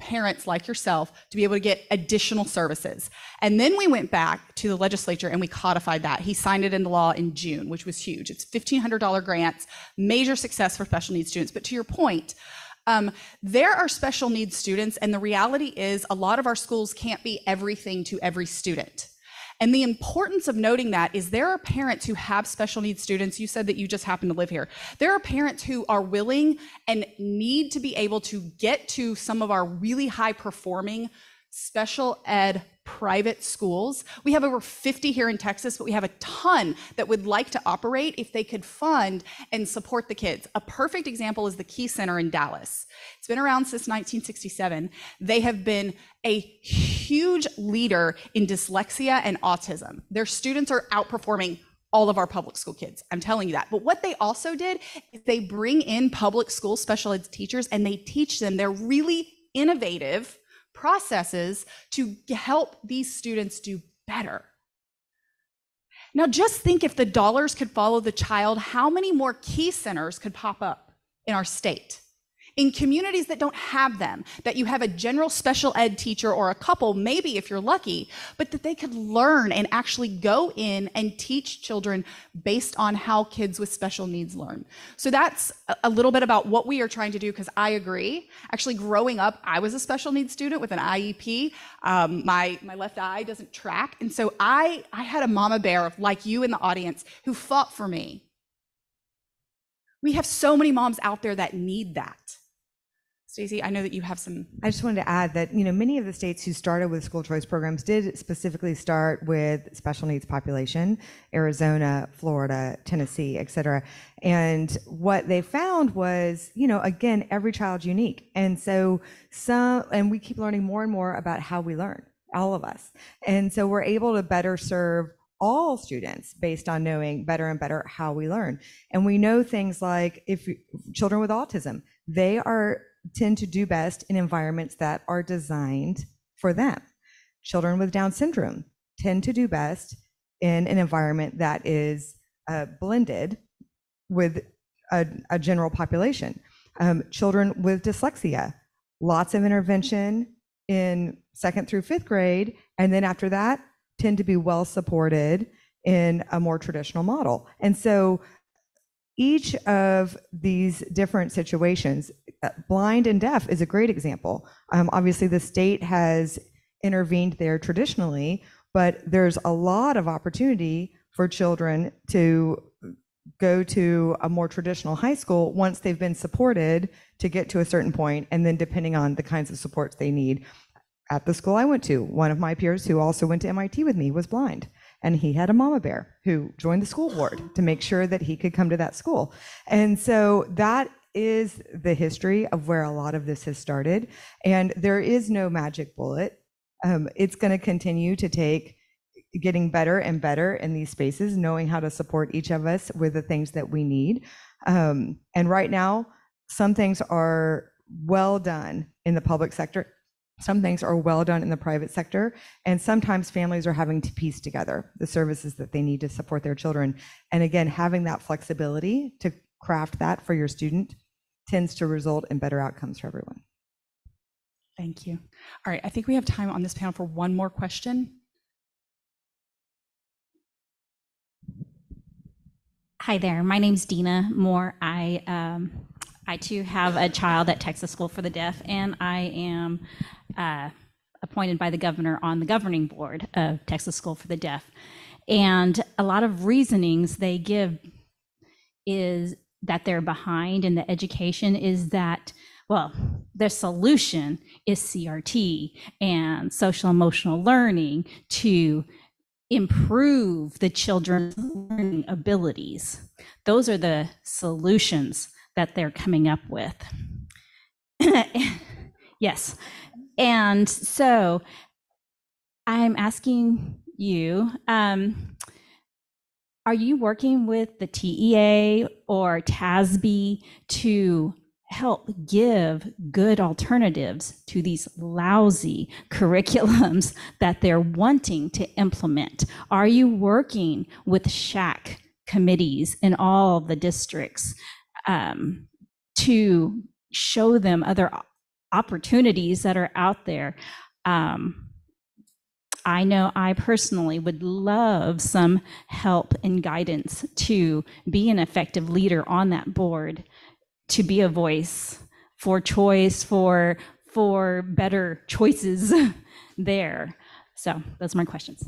parents like yourself to be able to get additional services. And then we went back to the legislature and we codified that. He signed it into law in June, which was huge. It's $1,500 grants, major success for special needs students. But to your point, there are special needs students, and the reality is a lot of our schools can't be everything to every student. And the importance of noting that is there are parents who have special needs students. You said that you just happen to live here. There are parents who are willing and need to be able to get to some of our really high performing special ed private schools. We have over 50 here in Texas, but we have a ton that would like to operate if they could fund and support the kids. A perfect example is the Key Center in Dallas. It's been around since 1967. They have been a huge leader in dyslexia and autism. Their students are outperforming all of our public school kids. I'm telling you that. But what they also did is they bring in public school special ed teachers and they teach them. They're really innovative processes to help these students do better. Now just think, if the dollars could follow the child, how many more Key Centers could pop up in our state, in communities that don't have them, that you have a general special ed teacher or a couple, maybe if you're lucky, but that they could learn and actually go in and teach children based on how kids with special needs learn. So that's a little bit about what we are trying to do, because I agree. Actually, growing up, I was a special needs student with an IEP. My left eye doesn't track. And so I had a mama bear like you in the audience who fought for me. We have so many moms out there that need that. Stacy, I know that you have some. I just wanted to add that, you know, many of the states who started with school choice programs did specifically start with special needs population, Arizona, Florida, Tennessee, et cetera. And what they found was, you know, again, every child's unique. And so we keep learning more and more about how we learn, all of us. And so we're able to better serve all students based on knowing better and better how we learn. And we know things like if children with autism, they tend to do best in environments that are designed for them. Children with Down syndrome tend to do best in an environment that is blended with a general population. Children with dyslexia, lots of intervention in 2nd through 5th grade, and then after that tend to be well supported in a more traditional model. And so each of these different situations, blind and deaf is a great example. Obviously, the state has intervened there traditionally, but there's a lot of opportunity for children to go to a more traditional high school once they've been supported to get to a certain point, and then depending on the kinds of supports they need. At the school I went to, one of my peers who also went to MIT with me was blind, and he had a mama bear who joined the school board to make sure that he could come to that school. And so that is the history of where a lot of this has started. And there is no magic bullet. It's going to continue to take getting better and better in these spaces, knowing how to support each of us with the things that we need. And right now, some things are well done in the public sector. Some things are well done in the private sector, and sometimes families are having to piece together the services that they need to support their children. And again, having that flexibility to craft that for your student tends to result in better outcomes for everyone. Thank you. All right, I think we have time on this panel for one more question. Hi there, my name's Dina Moore. I too have a child at Texas School for the Deaf, and I am appointed by the governor on the governing board of Texas School for the Deaf. And a lot of reasonings they give is that they're behind in the education is that, well, their solution is CRT and social emotional learning to improve the children's learning abilities. Those are the solutions that they're coming up with. Yes. And so I'm asking you, are you working with the TEA or TASB to help give good alternatives to these lousy curriculums that they're wanting to implement? Are you working with SHAC committees in all the districts to show them other opportunities that are out there? I know I personally would love some help and guidance to be an effective leader on that board, to be a voice for choice, for better choices there. So those are my questions.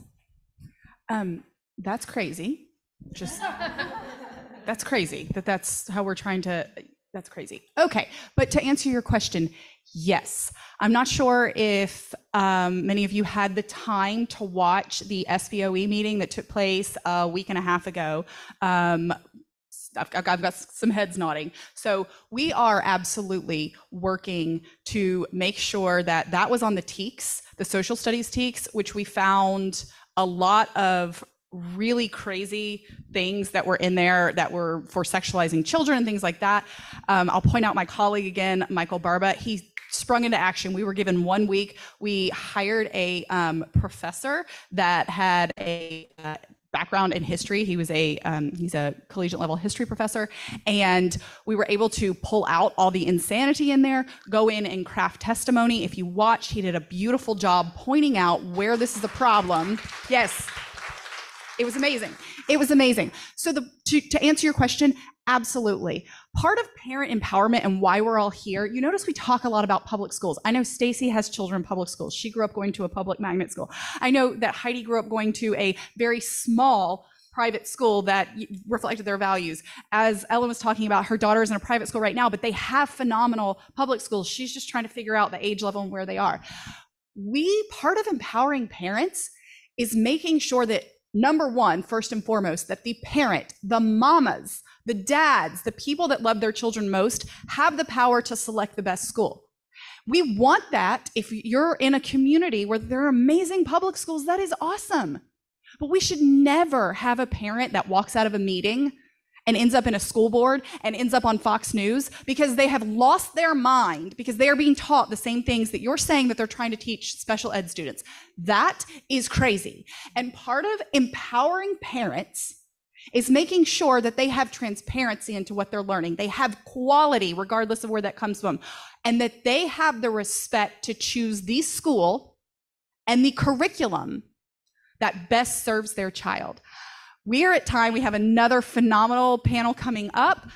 That's crazy. Just that's crazy that that's how we're trying to. That's crazy. Okay, but to answer your question, yes. I'm not sure if many of you had the time to watch the SBOE meeting that took place a week and a half ago. I've got some heads nodding. So we are absolutely working to make sure that that was on the TEKS, the social studies TEKS, which we found a lot of really crazy things that were in there that were for sexualizing children and things like that. I'll point out my colleague again, Michael Barba. He sprung into action. We were given 1 week. We hired a professor that had a background in history. He was a he's a collegiate level history professor, and we were able to pull out all the insanity in there, go in and craft testimony. If you watch, he did a beautiful job pointing out where this is a problem. Yes, it was amazing. It was amazing. So to answer your question, absolutely. Part of parent empowerment and why we're all here, you notice we talk a lot about public schools. I know Stacy has children in public schools. She grew up going to a public magnet school. I know that Heidi grew up going to a very small private school that reflected their values. As Ellen was talking about, her daughter is in a private school right now, but they have phenomenal public schools. She's just trying to figure out the age level and where they are. Part of empowering parents is making sure that, number one, first and foremost, that the parent, the mamas, the dads, the people that love their children most have the power to select the best school. We want that. If you're in a community where there are amazing public schools, that is awesome. But we should never have a parent that walks out of a meeting and ends up in a school board and ends up on Fox News because they have lost their mind because they are being taught the same things that you're saying that they're trying to teach special ed students. That is crazy. And part of empowering parents is making sure that they have transparency into what they're learning. They have quality, regardless of where that comes from, and that they have the respect to choose the school and the curriculum that best serves their child. We are at time. We have another phenomenal panel coming up.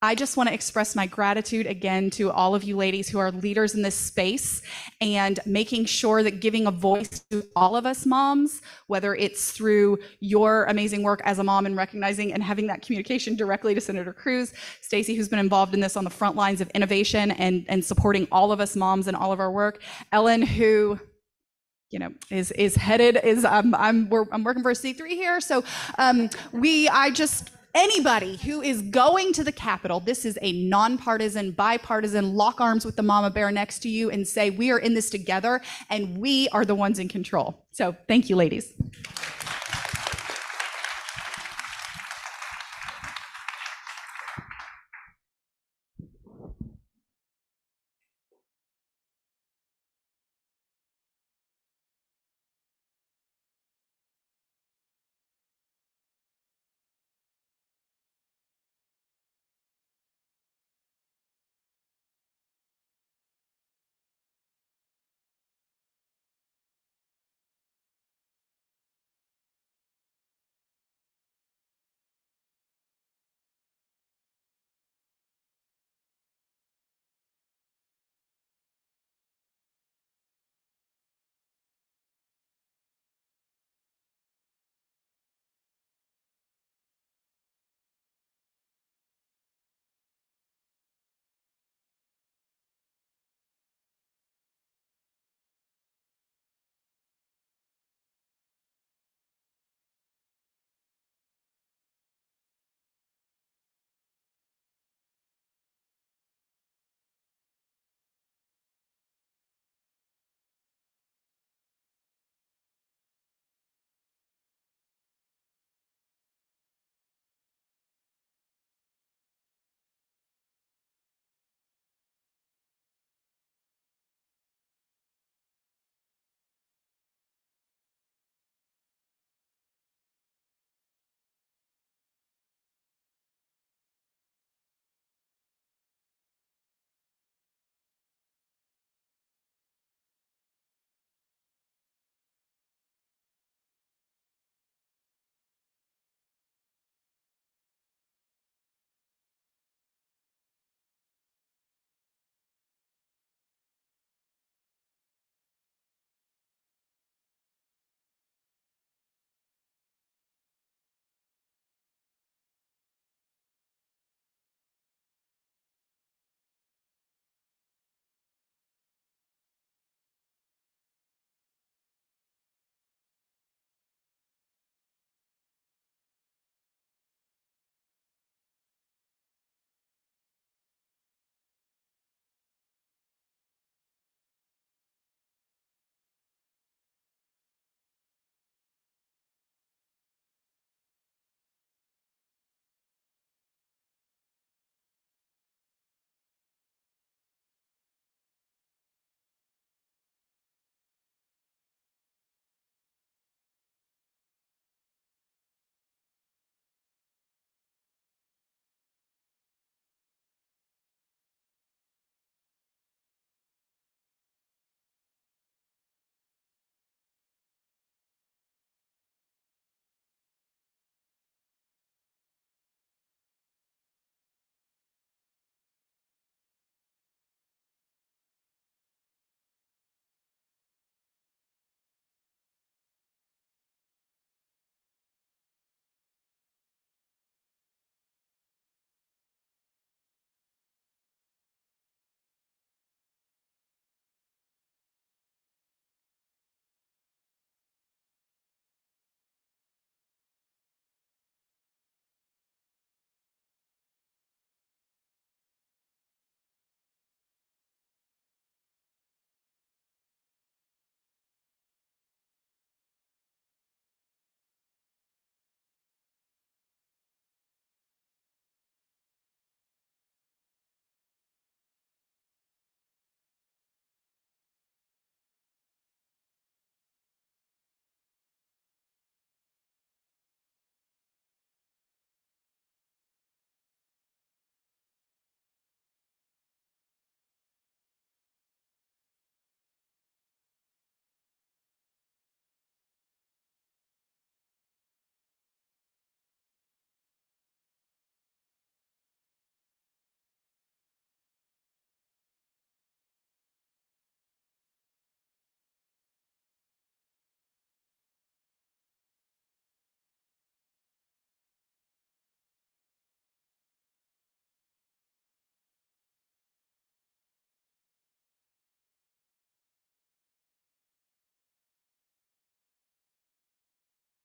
I just want to express my gratitude again to all of you ladies who are leaders in this space and making sure that giving a voice to all of us moms, whether it's through your amazing work as a mom and recognizing and having that communication directly to Senator Cruz, Stacy, who's been involved in this on the front lines of innovation and supporting all of us moms and all of our work, Ellen, who is headed, I'm working for a C3 here. So anybody who is going to the Capitol, this is a nonpartisan, bipartisan, lock arms with the mama bear next to you and say, we are in this together and we are the ones in control. So thank you, ladies.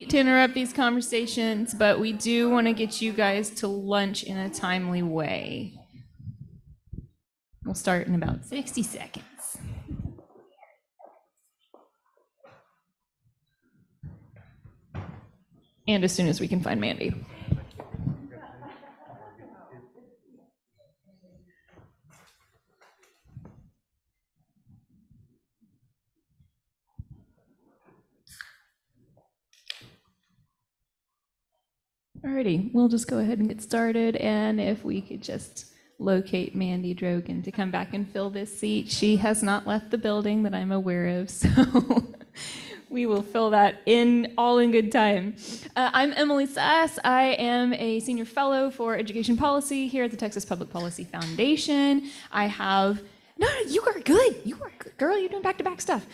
to interrupt these conversations, but we do want to get you guys to lunch in a timely way. We'll start in about 60 seconds. And as soon as we can find Mandy. Alrighty, we'll just go ahead and get started, and if we could just locate Mandy Drogin to come back and fill this seat. She has not left the building that I'm aware of, so we will fill that in, all in good time. I'm Emily Sass. I am a senior fellow for education policy here at the Texas Public Policy Foundation. I have, no, you are good. You are good, girl. You're doing back-to-back stuff.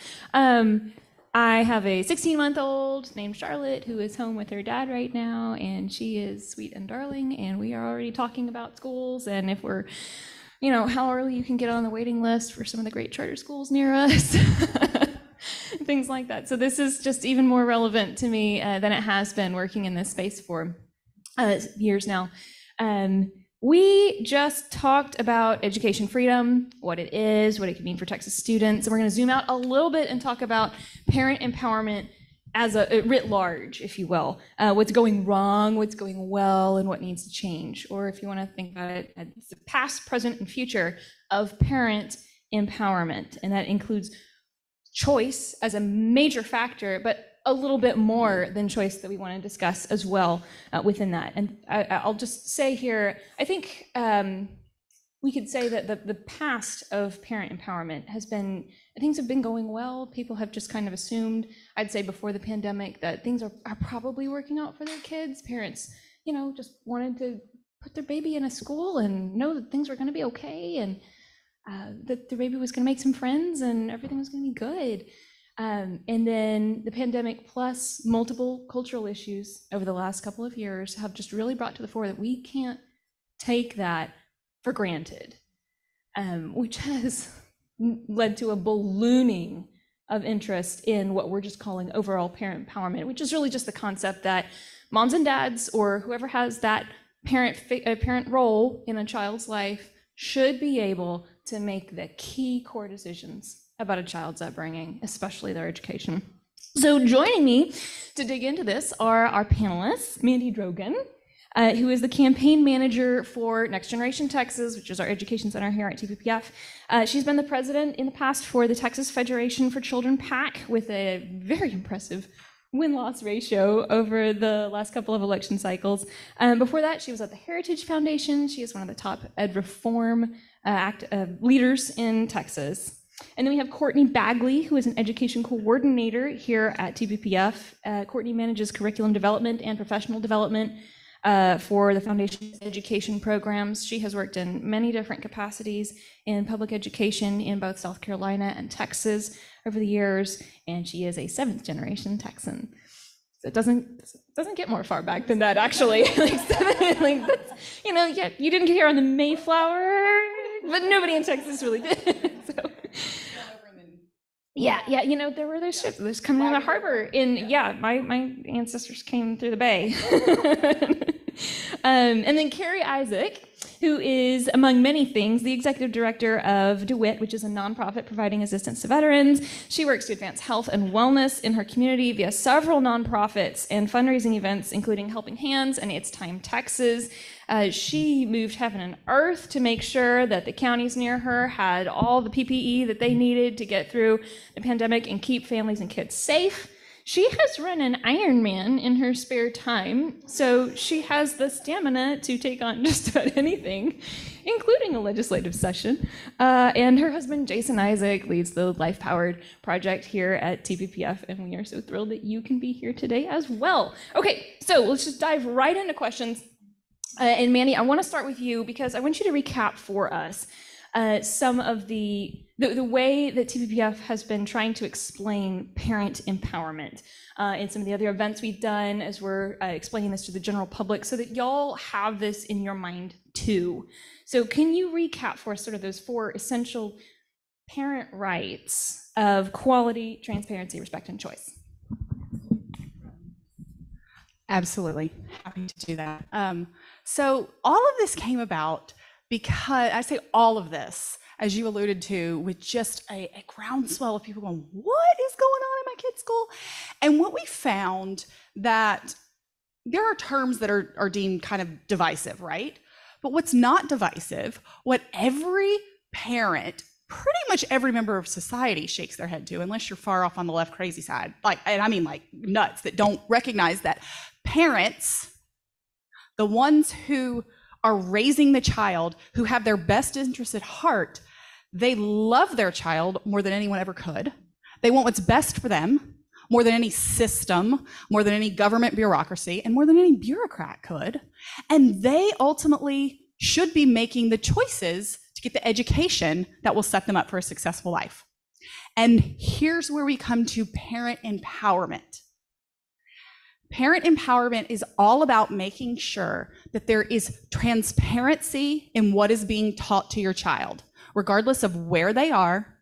I have a 16-month-old named Charlotte who is home with her dad right now, and she is sweet and darling, and we are already talking about schools and if we're, you know, how early you can get on the waiting list for some of the great charter schools near us, things like that. So this is just even more relevant to me than it has been working in this space for years now. We just talked about education freedom, what it is, what it can mean for Texas students, and we're going to zoom out a little bit and talk about parent empowerment as a writ large, if you will. What's going wrong, what's going well, and what needs to change. Or if you want to think about it, it's the past, present, and future of parent empowerment. And that includes choice as a major factor, but a little bit more than choice that we want to discuss as well within that. And I'll just say here, I think we could say that the past of parent empowerment has been, things have been going well. People have just kind of assumed, I'd say before the pandemic, that things are probably working out for their kids. Parents, you know, just wanted to put their baby in a school and know that things were going to be okay, and that the baby was going to make some friends and everything was going to be good. And then the pandemic plus multiple cultural issues over the last couple of years have just really brought to the fore that we can't take that for granted, which has led to a ballooning of interest in what we're just calling overall parent empowerment, which is really just the concept that moms and dads or whoever has that parent role in a child's life should be able to make the key core decisions about a child's upbringing, especially their education. So joining me to dig into this are our panelists, Mandy Drogin, who is the campaign manager for Next Generation Texas, which is our education center here at TPPF. She's been the president in the past for the Texas Federation for Children PAC with a very impressive win-loss ratio over the last couple of election cycles. Before that, she was at the Heritage Foundation. She is one of the top ed reform leaders in Texas. And then we have Courtney Bagley, who is an education coordinator here at TPPF. Courtney manages curriculum development and professional development for the foundation's education programs. She has worked in many different capacities in public education in both South Carolina and Texas over the years, and she is a 7th-generation Texan. So it doesn't get more far back than that, actually. That's, you know, yeah, you didn't get here on the Mayflower, but nobody in Texas really did. So. Yeah, you know, there were those ships that coming out of the harbor. My ancestors came through the bay. And then Carrie Isaac, who is, among many things, the executive director of DeWitt, which is a nonprofit providing assistance to veterans. She works to advance health and wellness in her community via several nonprofits and fundraising events, including Helping Hands and It's Time Texas. She moved heaven and earth to make sure that the counties near her had all the PPE that they needed to get through the pandemic and keep families and kids safe. She has run an Ironman in her spare time, so she has the stamina to take on just about anything, including a legislative session. And her husband, Jason Isaac, leads the Life Powered project here at TPPF, and we are so thrilled that you can be here today as well. Okay, so let's just dive right into questions. And Mandy, I want to start with you because I want you to recap for us some of the way that TPPF has been trying to explain parent empowerment in some of the other events we've done as we're explaining this to the general public so that y'all have this in your mind too. So can you recap for us sort of those four essential parent rights of quality, transparency, respect, and choice? Absolutely. Happy to do that. So all of this came about because, I say all of this, as you alluded to, with just a groundswell of people going, what is going on in my kid's school? And what we found that there are terms that are deemed kind of divisive, right? But what's not divisive, what every parent, pretty much every member of society shakes their head to, unless you're far off on the left crazy side, like, and I mean like nuts that don't recognize that parents, the ones who are raising the child, who have their best interest at heart, they love their child more than anyone ever could. They want what's best for them more than any system, more than any government bureaucracy, and more than any bureaucrat could. And they ultimately should be making the choices to get the education that will set them up for a successful life. And here's where we come to parent empowerment. Parent empowerment is all about making sure that there is transparency in what is being taught to your child. Regardless of where they are,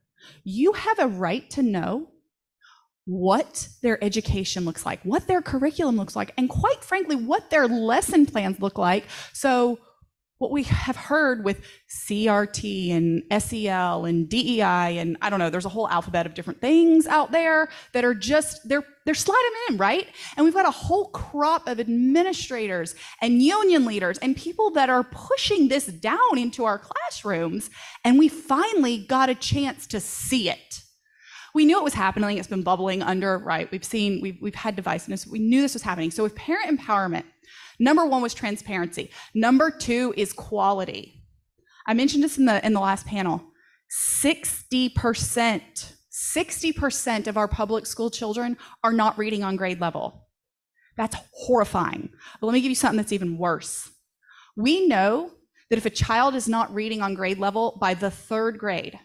you have a right to know what their education looks like, what their curriculum looks like, and quite frankly, what their lesson plans look like. So what we have heard with CRT and SEL and DEI, and I don't know, there's a whole alphabet of different things out there that are just, they're sliding in, right? And we've got a whole crop of administrators and union leaders and people that are pushing this down into our classrooms, and we finally got a chance to see it. We knew it was happening. It's been bubbling under, right? We've had divisiveness. We knew this was happening. So with parent empowerment, number one was transparency. Number two is quality. I mentioned this in the last panel. 60% of our public school children are not reading on grade level. That's horrifying. But let me give you something that's even worse. We know that if a child is not reading on grade level by the third grade,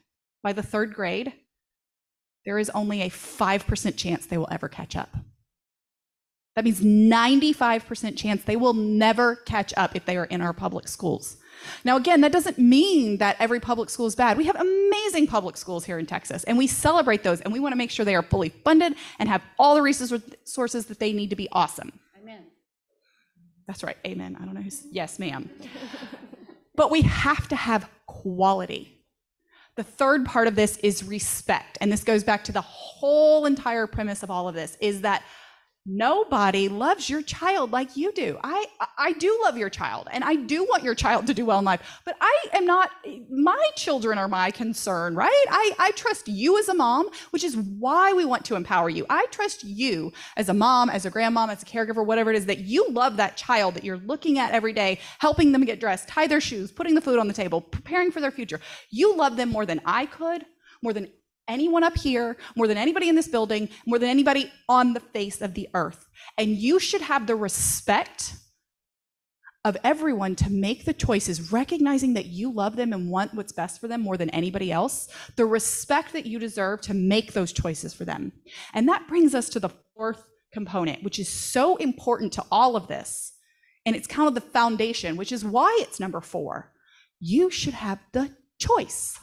there is only a 5% chance they will ever catch up. That means 95% chance they will never catch up if they are in our public schools. Now, again, that doesn't mean that every public school is bad. We have amazing public schools here in Texas, and we celebrate those, and we want to make sure they are fully funded and have all the resources that they need to be awesome. Amen. That's right, amen. I don't know who's, yes, ma'am. But we have to have quality. The third part of this is respect, and this goes back to the whole entire premise of all of this, is that nobody loves your child like you do. I do love your child, and I do want your child to do well in life, but I am not, my children are my concern, right? I trust you as a mom, which is why we want to empower you. I trust you as a mom, as a grandmom, as a caregiver, whatever it is, that you love that child that you're looking at every day, helping them get dressed, tie their shoes, putting the food on the table, preparing for their future. You love them more than I could, more than anyone up here, more than anybody in this building, more than anybody on the face of the earth. And you should have the respect of everyone to make the choices, recognizing that you love them and want what's best for them more than anybody else, the respect that you deserve to make those choices for them. And that brings us to the fourth component, which is so important to all of this. And it's kind of the foundation, which is why it's number four. You should have the choice.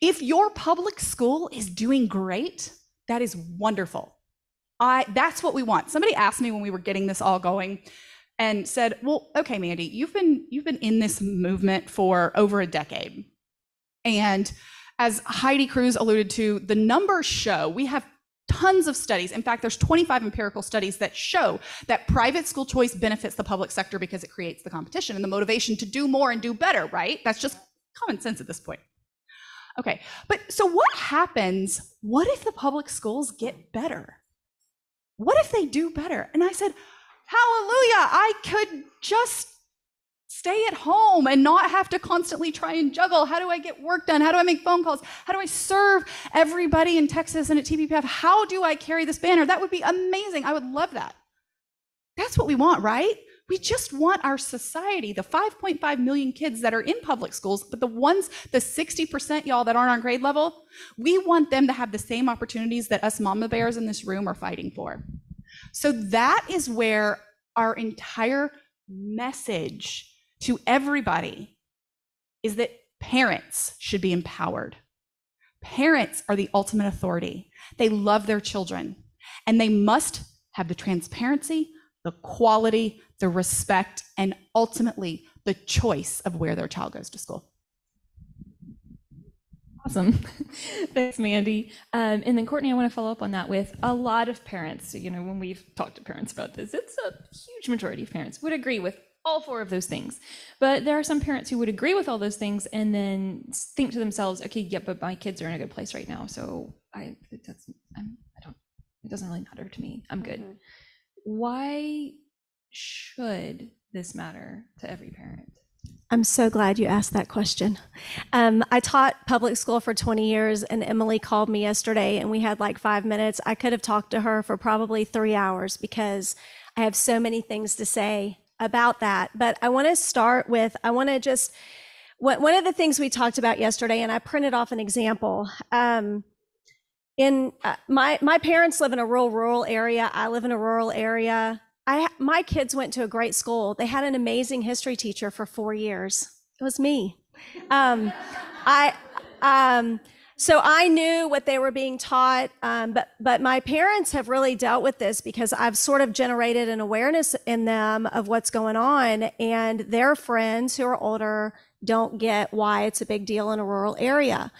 If your public school is doing great, that is wonderful. That's what we want. Somebody asked me when we were getting this all going and said, well, okay, Mandy, you've been in this movement for over a decade. And as Heidi Cruz alluded to, the numbers show, we have tons of studies. In fact, there's 25 empirical studies that show that private school choice benefits the public sector because it creates the competition and the motivation to do more and do better, right? That's just common sense at this point. Okay, but so what happens? What if the public schools get better? What if they do better? And I said, hallelujah, I could just stay at home and not have to constantly try and juggle. How do I get work done? How do I make phone calls? How do I serve everybody in Texas and at TPPF? How do I carry this banner? That would be amazing. I would love that. That's what we want, right? We just want our society, the 5.5 million kids that are in public schools, but the ones, the 60% y'all that aren't on grade level, we want them to have the same opportunities that us mama bears in this room are fighting for. So that is where our entire message to everybody is that parents should be empowered. Parents are the ultimate authority. They love their children, and they must have the transparency, the quality, the respect, and ultimately the choice of where their child goes to school. Awesome. Thanks, Mandy. And then Courtney, I want to follow up on that with a lot of parents. You know, when we've talked to parents about this, it's a huge majority of parents would agree with all four of those things. But there are some parents who would agree with all those things and then think to themselves, okay, yeah, but my kids are in a good place right now. So it doesn't really matter to me. I'm good. Mm-hmm. Why should this matter to every parent? I'm so glad you asked that question. I taught public school for 20 years, and Emily called me yesterday and we had like 5 minutes. I could have talked to her for probably 3 hours because I have so many things to say about that. But I want to start with, one of the things we talked about yesterday, and I printed off an example. My parents live in a rural area. I live in a rural area. My kids went to a great school. They had an amazing history teacher for 4 years. It was me. So I knew what they were being taught, but my parents have really dealt with this because I've sort of generated an awareness in them of what's going on, and their friends who are older don't get why it's a big deal in a rural area.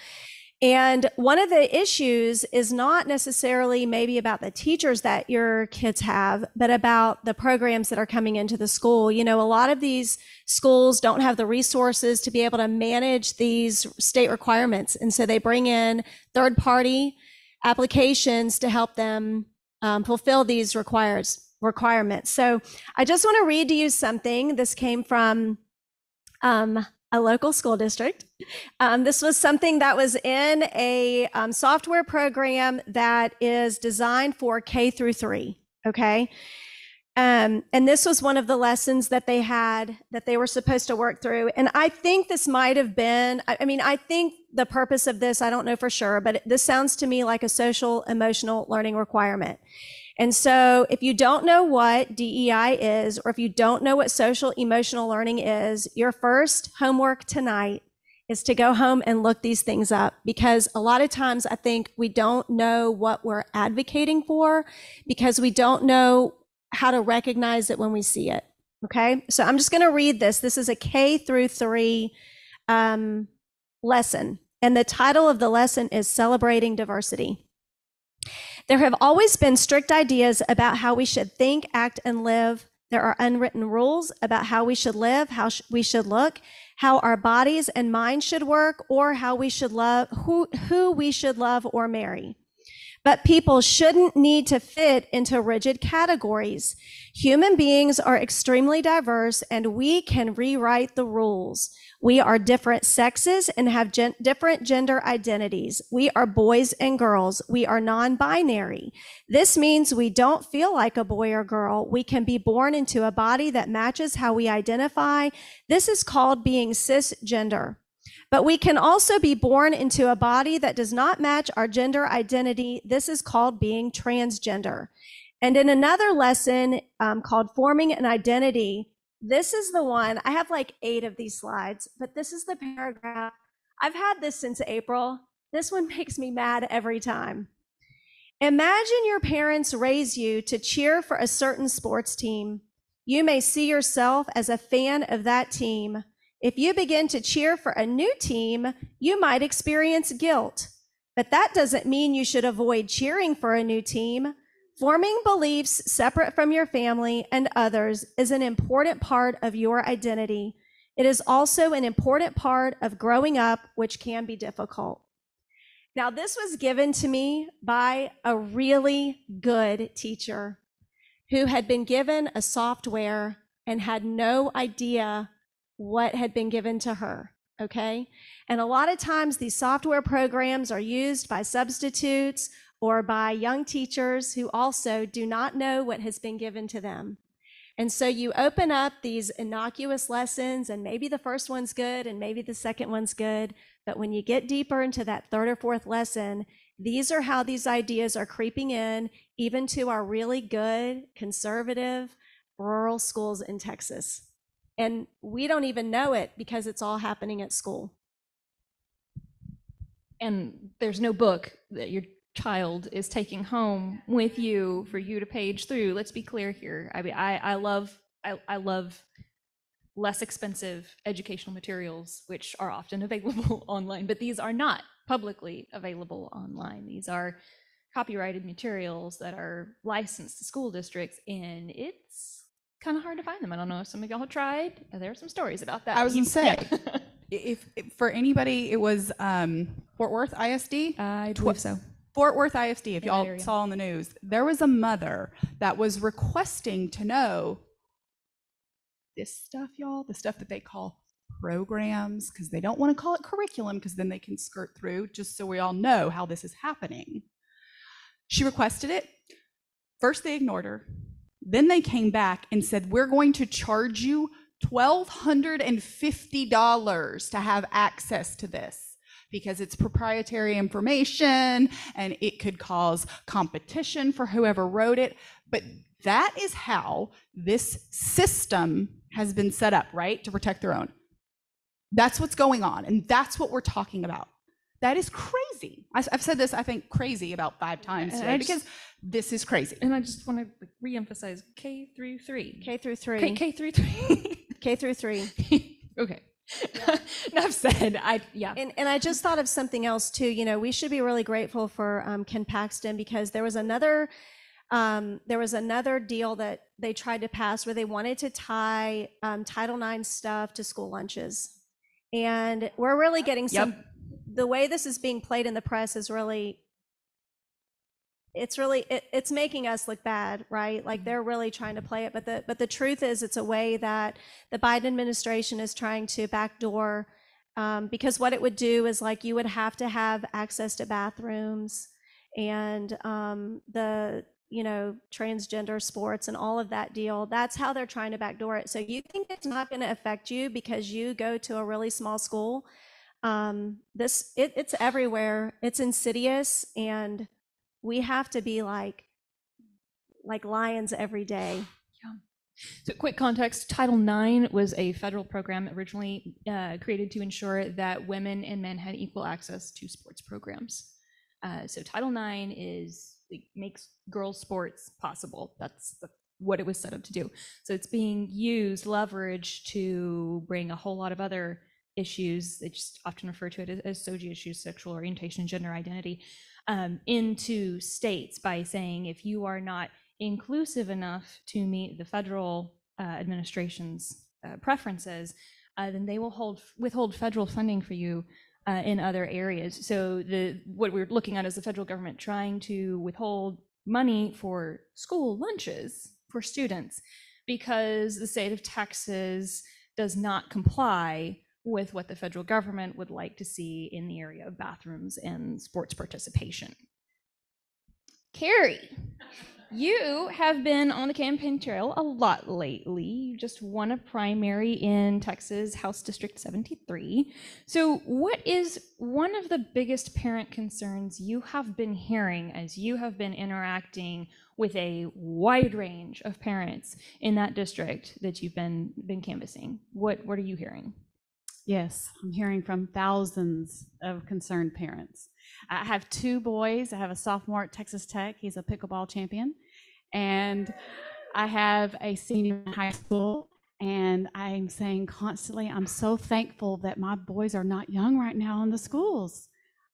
And one of the issues is not necessarily maybe about the teachers that your kids have, but about the programs that are coming into the school. You know, a lot of these schools don't have the resources to be able to manage these state requirements. And so they bring in third-party applications to help them fulfill these requirements. So I just want to read to you something. This came from a local school district. This was something that was in a software program that is designed for K-3, okay? And this was one of the lessons that they had that they were supposed to work through. And I think this might have been, I think the purpose of this, I don't know for sure, but this sounds to me like a social emotional learning requirement. And so if you don't know what DEI is, or if you don't know what social emotional learning is, your first homework tonight is to go home and look these things up, because a lot of times I think we don't know what we're advocating for because we don't know how to recognize it when we see it, okay? So I'm just gonna read this. This is a K-3 lesson, and the title of the lesson is Celebrating Diversity. There have always been strict ideas about how we should think, act, and live. There are unwritten rules about how we should live, how we should look, how our bodies and minds should work, or how we should love, who we should love or marry. But people shouldn't need to fit into rigid categories. Human beings are extremely diverse, and we can rewrite the rules. We are different sexes and have different gender identities. We are boys and girls. We are non-binary. This means we don't feel like a boy or girl. We can be born into a body that matches how we identify. This is called being cisgender. But we can also be born into a body that does not match our gender identity. This is called being transgender. And in another lesson called Forming an Identity, this is the one, I have like 8 of these slides, but this is the paragraph. I've had this since April. This one makes me mad every time. Imagine your parents raise you to cheer for a certain sports team. You may see yourself as a fan of that team. If you begin to cheer for a new team, you might experience guilt, but that doesn't mean you should avoid cheering for a new team. Forming beliefs separate from your family and others is an important part of your identity. It is also an important part of growing up, which can be difficult. Now, this was given to me by a really good teacher who had been given a software and had no idea what had been given to her, okay? And a lot of times these software programs are used by substitutes or by young teachers who also do not know what has been given to them. And so you open up these innocuous lessons, and maybe the first one's good and maybe the second one's good, but when you get deeper into that third or fourth lesson, these are how these ideas are creeping in, even to our really good, conservative, rural schools in Texas. And we don't even know it because it's all happening at school. And there's no book that you're child is taking home with you for you to page through. Let's be clear here. I mean, I love less expensive educational materials, which are often available online, but these are not publicly available online. These are copyrighted materials that are licensed to school districts, and it's kind of hard to find them. I don't know if some of y'all have tried. There are some stories about that. I was gonna say, if for anybody, it was Fort Worth ISD. I believe so. Fort Worth ISD, if y'all saw on the news, there was a mother that was requesting to know this stuff, y'all, the stuff that they call programs, because they don't want to call it curriculum, because then they can skirt through, just so we all know how this is happening. She requested it. First, they ignored her. Then they came back and said, we're going to charge you $1,250 to have access to this because it's proprietary information and it could cause competition for whoever wrote it. But that is how this system has been set up, right? To protect their own. That's what's going on, and that's what we're talking about. That is crazy. I've said this, I think, crazy about 5 times today, because this is crazy. And I just want to reemphasize K through three. Okay. Yeah. Enough said. Yeah. And I just thought of something else too. You know, we should be really grateful for Ken Paxton, because there was another deal that they tried to pass where they wanted to tie Title IX stuff to school lunches, and we're really getting some. Yep. The way this is being played in the press is really it's making us look bad, right? Like they're really trying to play it, but the truth is it's a way that the Biden administration is trying to backdoor, because what it would do is, like, you would have to have access to bathrooms and transgender sports and all of that deal. That's how they're trying to backdoor it. So you think it's not going to affect you because you go to a really small school. It's everywhere. It's insidious, and we have to be like lions every day. Yeah. So quick context, Title IX was a federal program originally created to ensure that women and men had equal access to sports programs. So Title IX makes girls' sports possible. That's what it was set up to do. So it's being used, leveraged to bring a whole lot of other issues, they just often refer to it as SOGI issues, sexual orientation, gender identity, into states by saying, if you are not inclusive enough to meet the federal administration's preferences, then they will withhold federal funding for you in other areas. So what we're looking at is the federal government trying to withhold money for school lunches for students because the state of Texas does not comply with what the federal government would like to see in the area of bathrooms and sports participation. Carrie, you have been on the campaign trail a lot lately. You just won a primary in Texas, House District 73. So what is one of the biggest parent concerns you have been hearing as you have been interacting with a wide range of parents in that district that you've been canvassing? What are you hearing? Yes, I'm hearing from thousands of concerned parents. I have 2 boys. I have a sophomore at Texas Tech. He's a pickleball champion. And I have a senior in high school. And I'm saying constantly, I'm so thankful that my boys are not young right now in the schools.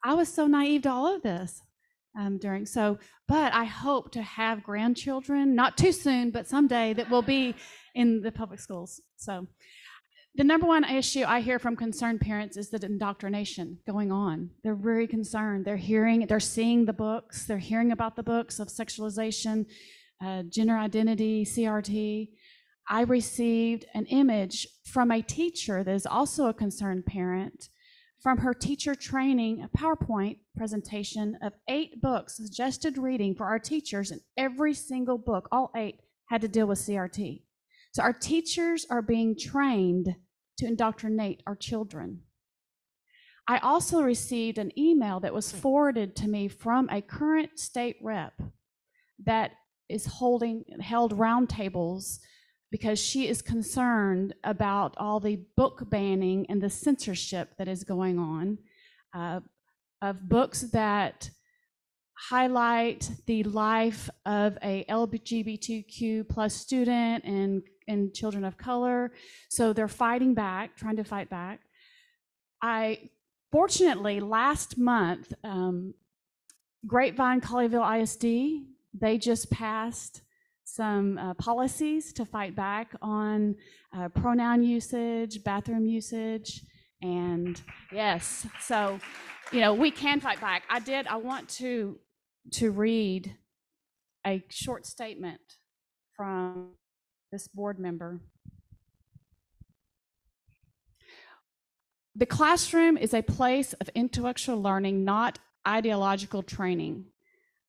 I was so naive to all of this but I hope to have grandchildren, not too soon, but someday, that will be in the public schools. So. The number one issue I hear from concerned parents is the indoctrination going on. They're very concerned. They're seeing the books. They're hearing about the books of sexualization, gender identity, CRT. I received an image from a teacher that is also a concerned parent from her teacher training, a PowerPoint presentation of 8 books, suggested reading for our teachers, and every single book, all 8, had to deal with CRT. So our teachers are being trained to indoctrinate our children. I also received an email that was forwarded to me from a current state rep that is held roundtables because she is concerned about all the book banning and the censorship that is going on of books that highlight the life of a LGBTQ plus student and children of color. So they're fighting back, trying to fight back. Fortunately, last month, Grapevine Colleyville ISD, they just passed some policies to fight back on pronoun usage, bathroom usage, and yes, so, you know, we can fight back. I want to read a short statement from this board member. The classroom is a place of intellectual learning, not ideological training.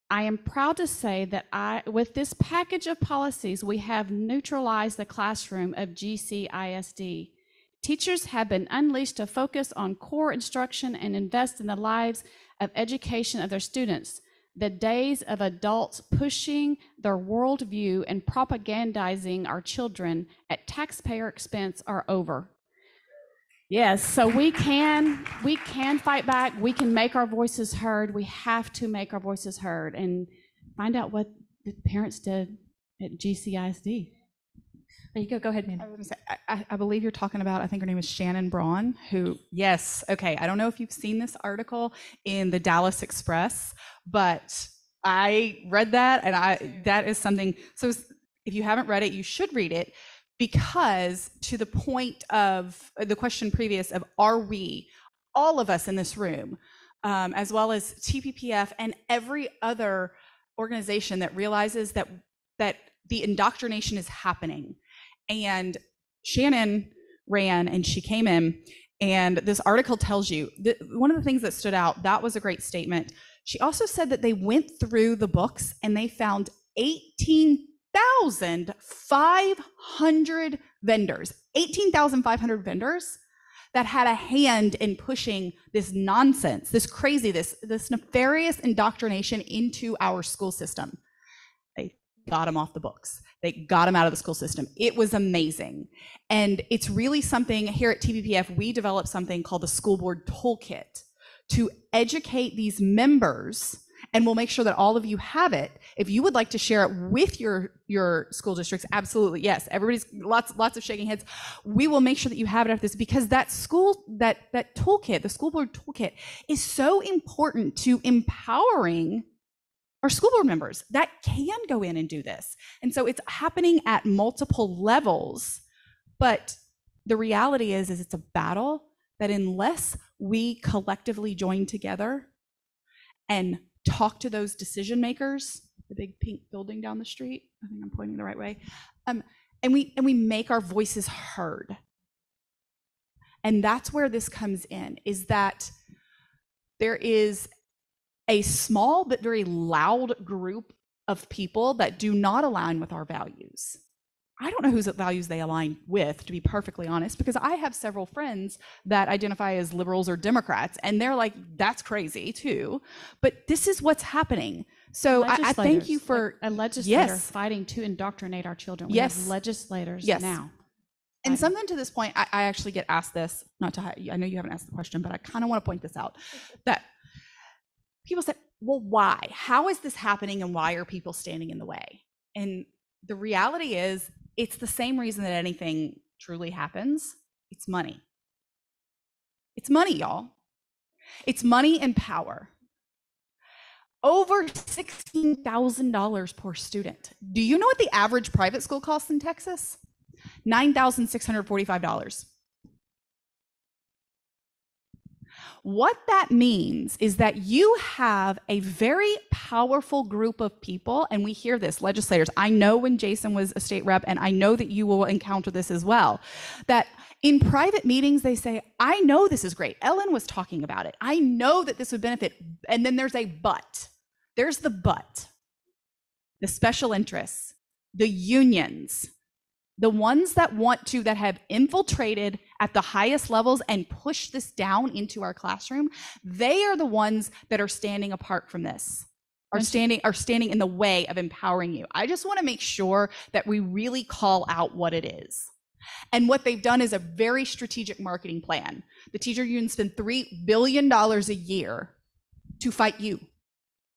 I am proud to say that with this package of policies, we have neutralized the classroom of GCISD. Teachers have been unleashed to focus on core instruction and invest in the lives of education of their students. The days of adults pushing their worldview and propagandizing our children at taxpayer expense are over. Yes, so we can fight back. We can make our voices heard. We have to make our voices heard and find out what the parents did at GCISD. There you go. Go ahead, Mandy. I was gonna say, I believe you're talking about, I think her name is Shannon Braun, who, yes, okay, I don't know if you've seen this article in the Dallas Express, but I read that, and that is something, so if you haven't read it, you should read it. Because to the point of the question previous of, are we, all of us in this room, as well as TPPF and every other organization that realizes that the indoctrination is happening. And Shannon ran and she came in, and this article tells you, one of the things that stood out, that was a great statement. She also said that they went through the books and they found 18,500 vendors, 18,500 vendors that had a hand in pushing this nonsense, this crazy, this nefarious indoctrination into our school system. They got them off the books. They got them out of the school system. It was amazing. And it's really something here at TPPF, we developed something called the School Board Toolkit to educate these members. And we'll make sure that all of you have it. If you would like to share it with your school districts, absolutely, yes. Everybody's lots of shaking heads. We will make sure that you have it after this, because that toolkit, the school board toolkit, is so important to empowering our school board members that can go in and do this. And so it's happening at multiple levels, but the reality is it's a battle that unless we collectively join together and talk to those decision makers, the big pink building down the street, I think I'm pointing the right way, and we make our voices heard. And that's where this comes in, is that there is a small but very loud group of people that do not align with our values. I don't know whose values they align with, to be perfectly honest, because I have several friends that identify as liberals or Democrats, and they're like, that's crazy too. But this is what's happening. So I thank you for a legislator, yes, fighting to indoctrinate our children. We, yes, have legislators, yes, now. And right, something to this point, I actually get asked this, I know you haven't asked the question, but I kind of want to point this out, that people said, well, why? How is this happening, and why are people standing in the way? And the reality is, it's the same reason that anything truly happens. It's money. It's money, y'all. It's money and power. Over $16,000 per student. Do you know what the average private school costs in Texas? $9,645. What that means is that you have a very powerful group of people, and we hear this, legislators. I know when Jason was a state rep, and I know that you will encounter this as well, that in private meetings they say, I know this is great. Ellen was talking about it. I know that this would benefit. And then there's a but. There's the but. The special interests, the unions, the ones that have infiltrated at the highest levels and push this down into our classroom, they are the ones that are standing apart from this, are standing in the way of empowering you. I just want to make sure that we really call out what it is. And what they've done is a very strategic marketing plan. The teacher union spend $3 billion a year to fight you,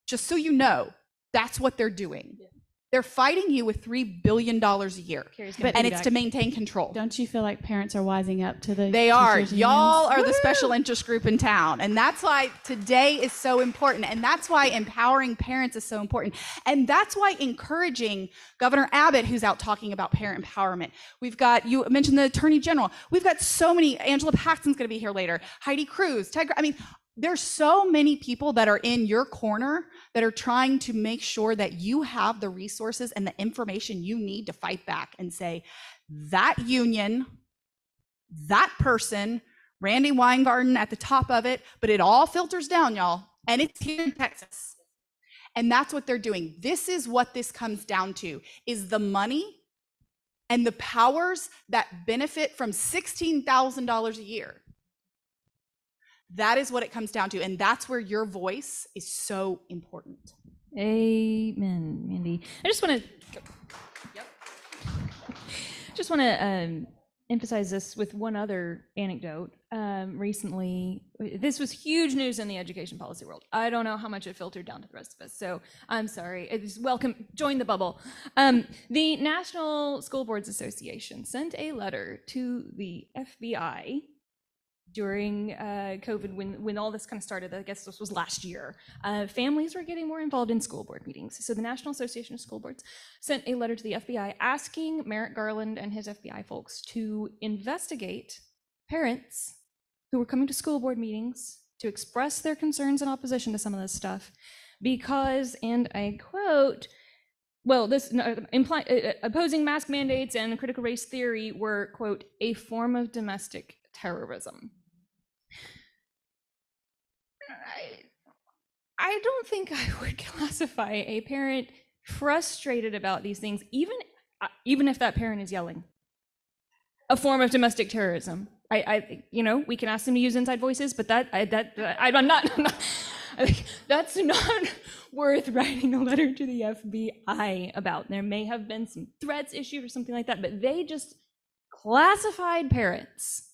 Just so you know, that's what they're doing. Yeah. They're fighting you with $3 billion a year, and it's to maintain control. Don't you feel like parents are wising up to the— They are. Y'all are the special interest group in town. And that's why today is so important. And that's why empowering parents is so important. And that's why encouraging Governor Abbott, who's out talking about parent empowerment. We've got, you mentioned the Attorney General. We've got so many, Angela Paxton's gonna be here later, Heidi Cruz, Ted, I mean, there's so many people that are in your corner that are trying to make sure that you have the resources and the information you need to fight back and say, that union, that person, Randy Weingarten at the top of it, but it all filters down, y'all, and it's here in Texas. And that's what they're doing. This is what this comes down to, is the money and the powers that benefit from $16,000 a year. That is what it comes down to, and that's where your voice is so important. Amen, Mandy. I just want to emphasize this with one other anecdote. Recently, this was huge news in the education policy world. I don't know how much it filtered down to the rest of us, so I'm sorry. It's welcome, join the bubble. The National School Boards Association sent a letter to the FBI during COVID, when all this kind of started. I guess this was last year. Families were getting more involved in school board meetings. So the National Association of School Boards sent a letter to the FBI asking Merrick Garland and his FBI folks to investigate parents who were coming to school board meetings to express their concerns and opposition to some of this stuff because, and I quote, well, this opposing mask mandates and critical race theory were, quote, a form of domestic terrorism. I don't think I would classify a parent frustrated about these things, even if that parent is yelling, a form of domestic terrorism. I you know, we can ask them to use inside voices, but that's not worth writing a letter to the FBI about. There may have been some threats issued or something like that, but they just classified parents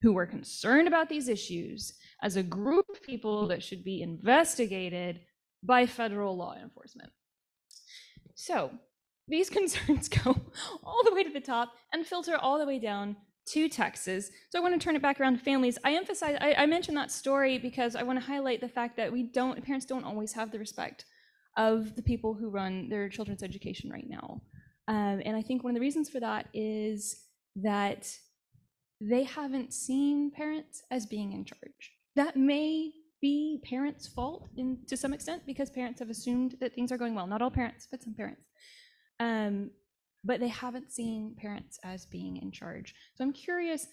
who were concerned about these issues as a group of people that should be investigated by federal law enforcement. So these concerns go all the way to the top and filter all the way down to Texas. So I want to turn it back around to families. I mentioned that story because I want to highlight the fact that parents don't always have the respect of the people who run their children's education right now. And I think one of the reasons for that is that they haven't seen parents as being in charge. That may be parents' fault to some extent because parents have assumed that things are going well. Not all parents, but some parents. But they haven't seen parents as being in charge. So I'm curious,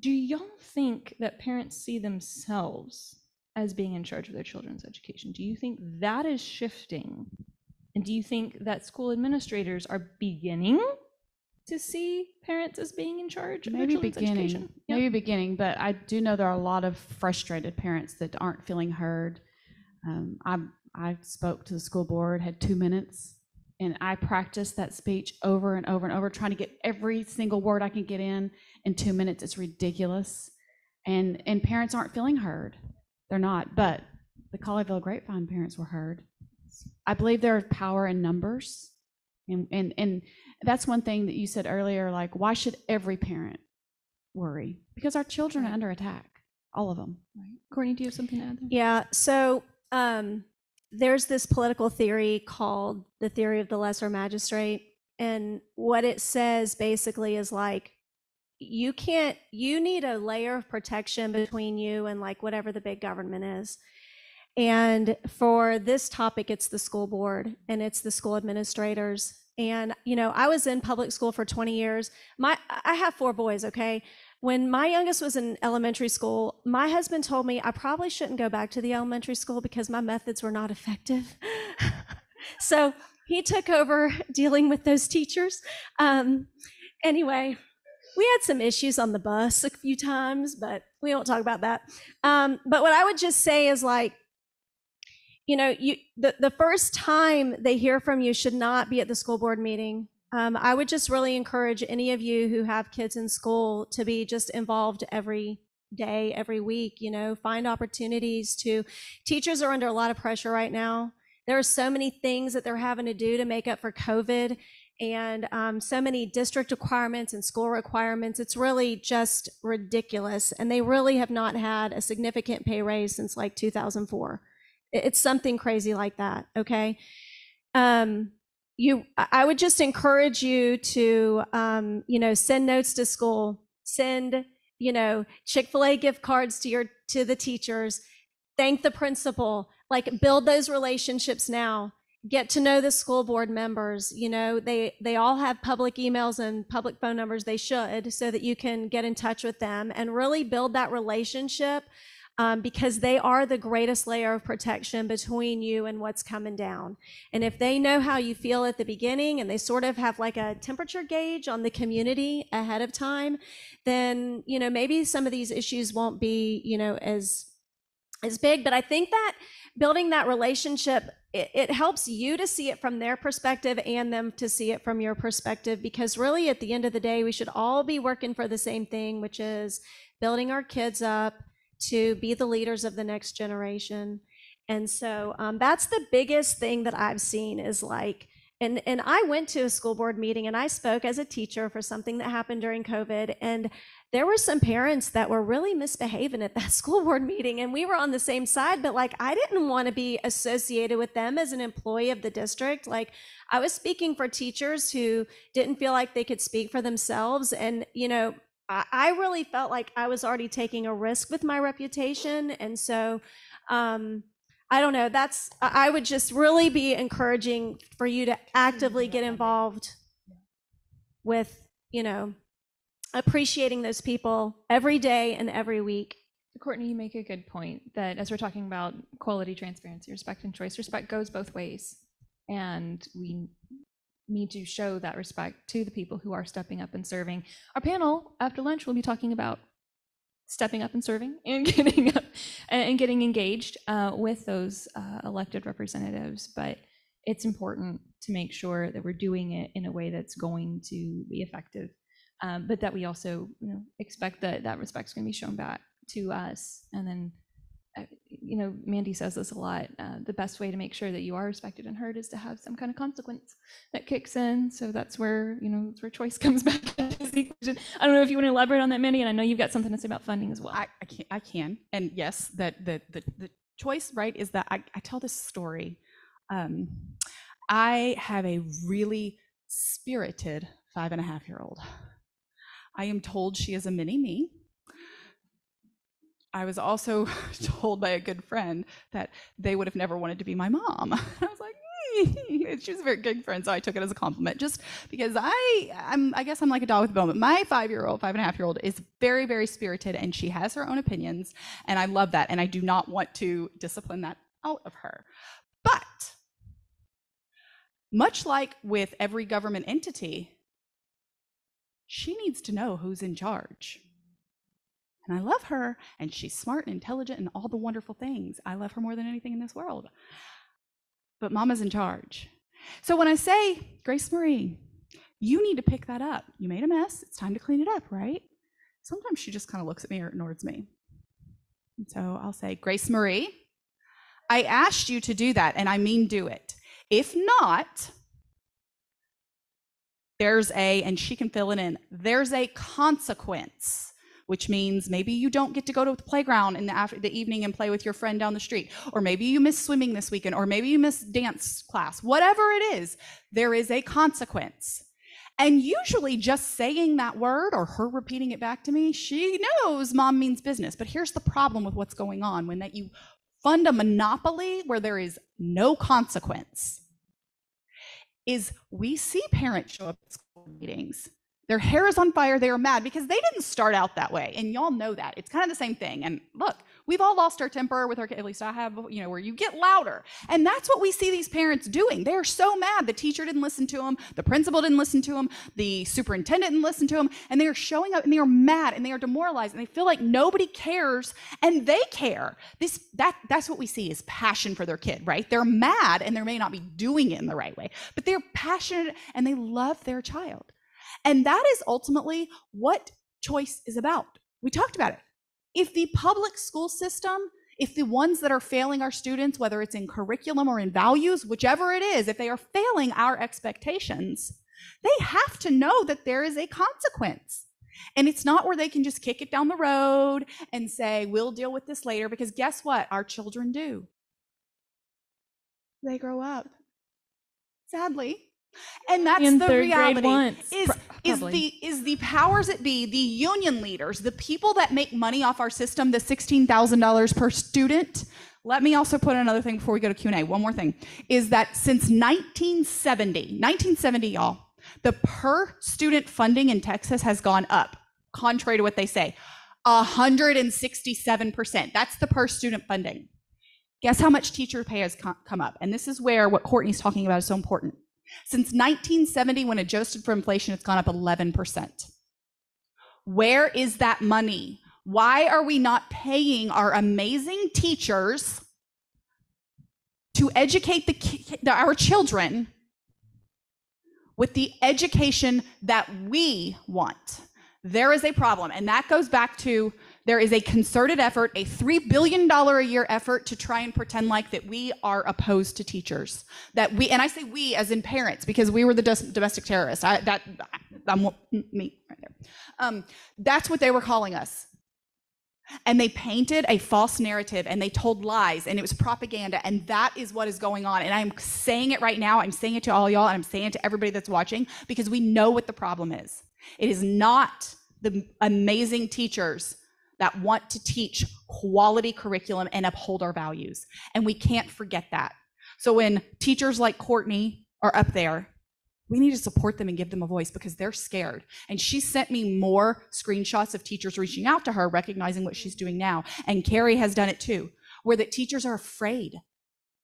do y'all think that parents see themselves as being in charge of their children's education? Do you think that is shifting? And do you think that school administrators are beginning to see parents as being in charge of children's education? Yep. Maybe beginning, but I do know there are a lot of frustrated parents that aren't feeling heard. I spoke to the school board, had 2 minutes, and I practiced that speech over and over and over, trying to get every single word I can get in 2 minutes. It's ridiculous. And parents aren't feeling heard. They're not, but the Colleyville Grapevine parents were heard. I believe there are power in numbers. And that's one thing that you said earlier, like, why should every parent worry? Because our children are under attack, all of them. Right. Courtney, do you have something to add there? Yeah, so there's this political theory called the theory of the lesser magistrate. And what it says basically is like, you need a layer of protection between you and like whatever the big government is. And for this topic, it's the school board and it's the school administrators. And, you know, I was in public school for 20 years. I have 4 boys, okay? When my youngest was in elementary school, my husband told me I probably shouldn't go back to the elementary school because my methods were not effective. So he took over dealing with those teachers. Anyway, we had some issues on the bus a few times, but we won't talk about that. But what I would just say is like, you know, the first time they hear from you should not be at the school board meeting. I would just really encourage any of you who have kids in school to be just involved every day, every week, you know, find opportunities to. Teachers are under a lot of pressure right now. There are so many things that they're having to do to make up for COVID, and so many district requirements and school requirements. It's really just ridiculous. And they really have not had a significant pay raise since like 2004. It's something crazy like that, okay? I would just encourage you to, you know, send notes to school, send, you know, Chick-fil-A gift cards to the teachers, thank the principal, like build those relationships now. Get to know the school board members. You know, they all have public emails and public phone numbers. They should, so that you can get in touch with them and really build that relationship, because they are the greatest layer of protection between you and what's coming down. And if they know how you feel at the beginning and they sort of have like a temperature gauge on the community ahead of time, then, you know, maybe some of these issues won't be, you know, as big. But I think that building that relationship, it helps you to see it from their perspective and them to see it from your perspective, because really at the end of the day, we should all be working for the same thing, which is building our kids up to be the leaders of the next generation. And so that's the biggest thing that I've seen is like, and I went to a school board meeting and I spoke as a teacher for something that happened during COVID, and there were some parents that were really misbehaving at that school board meeting, and we were on the same side, but like, I didn't want to be associated with them as an employee of the district. Like, I was speaking for teachers who didn't feel like they could speak for themselves. And, you know, I really felt like I was already taking a risk with my reputation. And so, I don't know, I would just really be encouraging for you to actively get involved with, you know, appreciating those people every day and every week. Courtney, you make a good point that as we're talking about quality, transparency, respect, and choice, respect goes both ways. And we need to show that respect to the people who are stepping up and serving. Our panel after lunch will be talking about stepping up and serving and getting up and getting engaged with those elected representatives. But it's important to make sure that we're doing it in a way that's going to be effective. But that we also, you know, expect that respect's going to be shown back to us. And then, you know, Mandy says this a lot, the best way to make sure that you are respected and heard is to have some kind of consequence that kicks in. So that's where, you know, that's where choice comes back into the equation. I don't know if you want to elaborate on that, Mandy, and I know you've got something to say about funding as well. I can. And yes, that the choice, right, is that I tell this story. I have a really spirited 5-and-a-half-year-old. I am told she is a mini me. I was also told by a good friend that they would have never wanted to be my mom. I was like, she was a very good friend, so I took it as a compliment, just because I guess I'm like a dog with a bone. But my 5-and-a-half-year-old is very, very spirited, and she has her own opinions, and I love that, and I do not want to discipline that out of her. But much like with every government entity, she needs to know who's in charge. And I love her, and she's smart and intelligent and all the wonderful things. I love her more than anything in this world. But Mama's in charge. So when I say, Grace Marie, you need to pick that up. You made a mess. It's time to clean it up, right? Sometimes she just kind of looks at me or ignores me. And so I'll say, Grace Marie, I asked you to do that, and I mean do it. If not, and she can fill it in, there's a consequence, which means maybe you don't get to go to the playground in the evening and play with your friend down the street, or maybe you miss swimming this weekend, or maybe you miss dance class. Whatever it is, there is a consequence. And usually just saying that word or her repeating it back to me, she knows Mom means business. But here's the problem with what's going on when you fund a monopoly where there is no consequence. Is we see parents show up at school meetings. Their hair is on fire, they are mad because they didn't start out that way, and y'all know that. It's kind of the same thing, and look, we've all lost our temper with our kids, at least I have, you know, where you get louder, and that's what we see these parents doing. They're so mad the teacher didn't listen to them, the principal didn't listen to them, the superintendent didn't listen to them, and they are showing up, and they are mad, and they are demoralized, and they feel like nobody cares, and they care. That's what we see is passion for their kid, right? They're mad, and they may not be doing it in the right way, but they're passionate, and they love their child. And that is ultimately what choice is about. We talked about it. If the public school system, if the ones that are failing our students, whether it's in curriculum or in values, whichever it is, if they are failing our expectations, they have to know that there is a consequence. And it's not where they can just kick it down the road and say, we'll deal with this later, because guess what? Our children do. They grow up, sadly. And that's the reality, is the powers that be, the union leaders, the people that make money off our system, the $16,000 per student. Let me also put another thing before we go to Q&A. One more thing is that since 1970, y'all, the per student funding in Texas has gone up, contrary to what they say, 167%. That's the per student funding. Guess how much teacher pay has come up? And this is where what Courtney's talking about is so important. Since 1970, when adjusted for inflation, it's gone up 11%. Where is that money? Why are we not paying our amazing teachers to educate our children with the education that we want? There is a problem, and that goes back to there is a concerted effort, a $3 billion a year effort to try and pretend like that we are opposed to teachers. That we, and I say we as in parents, because we were the domestic terrorists. I'm me right there. That's what they were calling us. And they painted a false narrative, and they told lies, and it was propaganda, and that is what is going on. And I'm saying it right now, I'm saying it to all y'all, and I'm saying it to everybody that's watching, because we know what the problem is. It is not the amazing teachers that want to teach quality curriculum and uphold our values, and we can't forget that. So when teachers like Courtney are up there, we need to support them and give them a voice, because they're scared. And she sent me more screenshots of teachers reaching out to her, recognizing what she's doing now. And Carrie has done it too, where the teachers are afraid.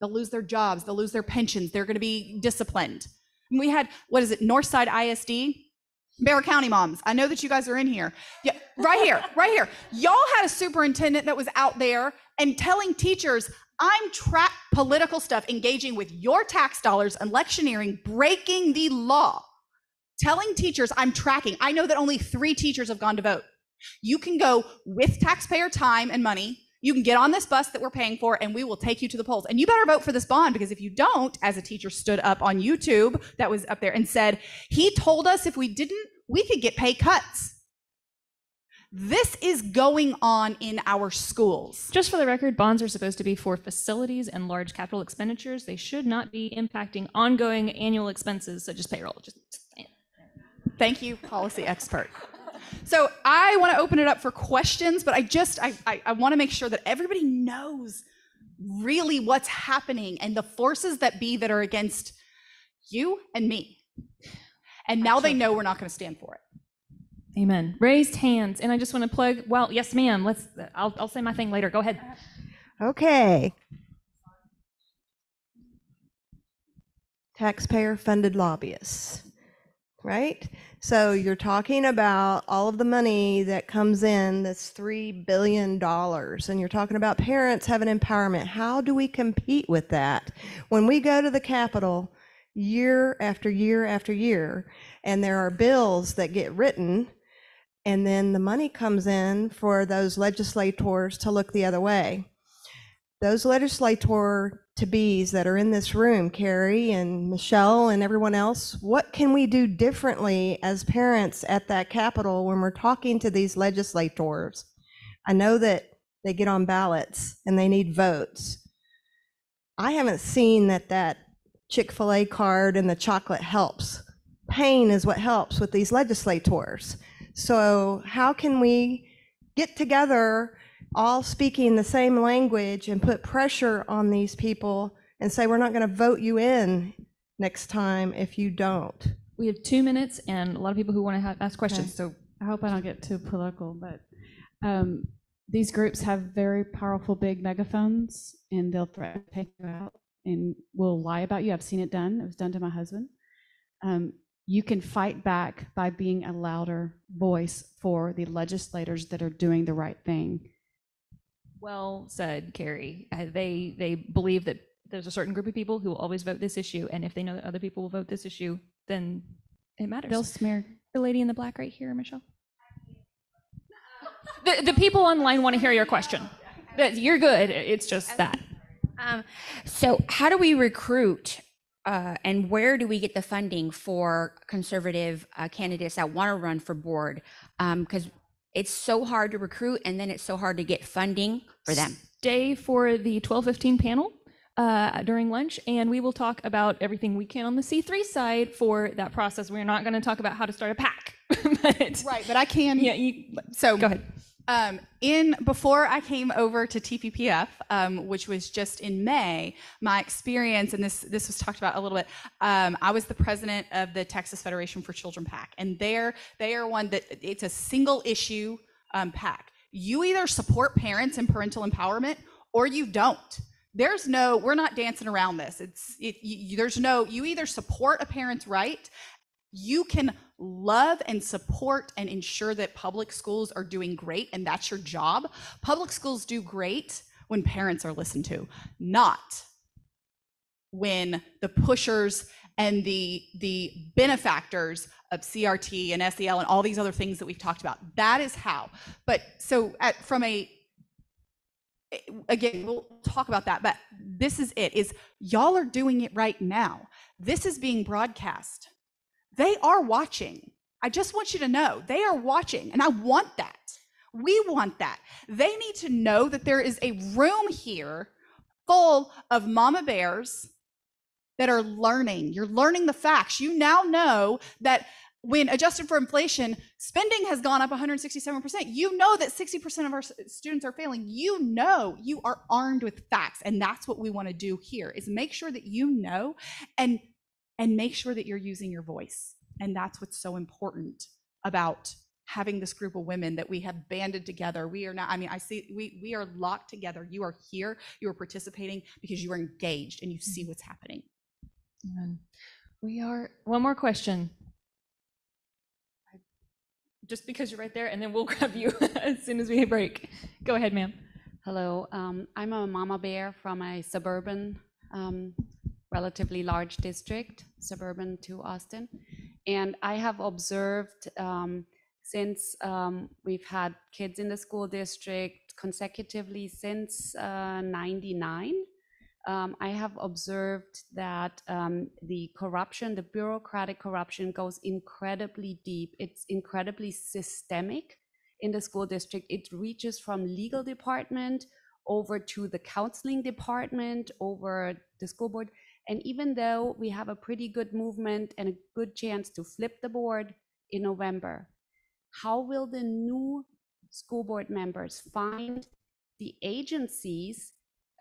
They'll lose their jobs, they'll lose their pensions, they're gonna be disciplined. And we had, what is it, Northside ISD? Bear County moms, I know that you guys are in here. Yeah, right here, right here. Y'all had a superintendent that was out there and telling teachers, I'm trapped political stuff, engaging with your tax dollars and electioneering, breaking the law, telling teachers I'm tracking. I know that only 3 teachers have gone to vote. You can go with taxpayer time and money. You can get on this bus that we're paying for, and we will take you to the polls. And you better vote for this bond, because if you don't, as a teacher stood up on YouTube that was up there and said, he told us if we didn't, we could get pay cuts. This is going on in our schools. Just for the record, bonds are supposed to be for facilities and large capital expenditures. They should not be impacting ongoing annual expenses such as payroll. Thank you, policy expert. So I want to open it up for questions, but I want to make sure that everybody knows really what's happening and the forces that be that are against you and me. And now they know we're not going to stand for it. Amen. Raised hands. And I just want to plug, well, yes, ma'am. Let's, I'll say my thing later. Go ahead. Okay. Taxpayer funded lobbyists, right? So you're talking about all of the money that comes in, that's $3 billion, and you're talking about parents having empowerment. How do we compete with that? When we go to the Capitol year after year after year, and there are bills that get written, and then the money comes in for those legislators to look the other way. Those legislator-to-bes that are in this room, Carrie and Michelle and everyone else, what can we do differently as parents at that Capitol when we're talking to these legislators? I know that they get on ballots and they need votes. I haven't seen that Chick-fil-A card and the chocolate helps. Pain is what helps with these legislators. So how can we get together, all speaking the same language, and put pressure on these people and say, we're not going to vote you in next time if you don't? We have 2 minutes and a lot of people who want to ask questions. Okay. So I hope I don't get too political, but these groups have very powerful big megaphones, and they'll threaten to take you out and will lie about you. I've seen it done. It was done to my husband. You can fight back by being a louder voice for the legislators that are doing the right thing. Well said, Carrie. They believe that there's a certain group of people who will always vote this issue, and if they know that other people will vote this issue, then it matters. They'll smear the lady in the black right here, Michelle. The people online want to hear your question. You're good. It's just that. So how do we recruit and where do we get the funding for conservative candidates that want to run for board? Because it's so hard to recruit, and then it's so hard to get funding for them. Stay for the 12:15 panel during lunch, and we will talk about everything we can on the C3 side for that process. We're not going to talk about how to start a PAC. But I can. Yeah, so go ahead. Before I came over to TPPF, which was just in May, my experience, and this was talked about a little bit, I was the president of the Texas Federation for Children PAC, and they are one that it's a single issue PAC. You either support parents and parental empowerment or you don't. There's no, we're not dancing around this. There's no, you either support a parent's right. You can love and support and ensure that public schools are doing great, and that's your job. Public schools do great when parents are listened to, not when the pushers and the benefactors of CRT and SEL and all these other things that we've talked about. That is how. But so again, we'll talk about that, but this is it, is y'all are doing it right now. This is being broadcast. They are watching. I just want you to know they are watching, and I want that. We want that. They need to know that there is a room here full of mama bears that are learning. You're learning the facts. You now know that when adjusted for inflation, spending has gone up 167%. You know that 60% of our students are failing. You know, you are armed with facts, and that's what we want to do here, is make sure that you know and make sure that you're using your voice. And that's what's so important about having this group of women that we have banded together. We are not, I mean, I see, we are locked together. You are here, you are participating because you are engaged and you see what's happening. Amen. We are, one more question. Just because you're right there, and then we'll grab you as soon as we break. Go ahead, ma'am. Hello, I'm a mama bear from a suburban, relatively large district, suburban to Austin. And I have observed since we've had kids in the school district consecutively since 99, I have observed that the corruption, the bureaucratic corruption goes incredibly deep. It's incredibly systemic in the school district. It reaches from legal department over to the counseling department, over the school board. And even though we have a pretty good movement and a good chance to flip the board in November, how will the new school board members find the agencies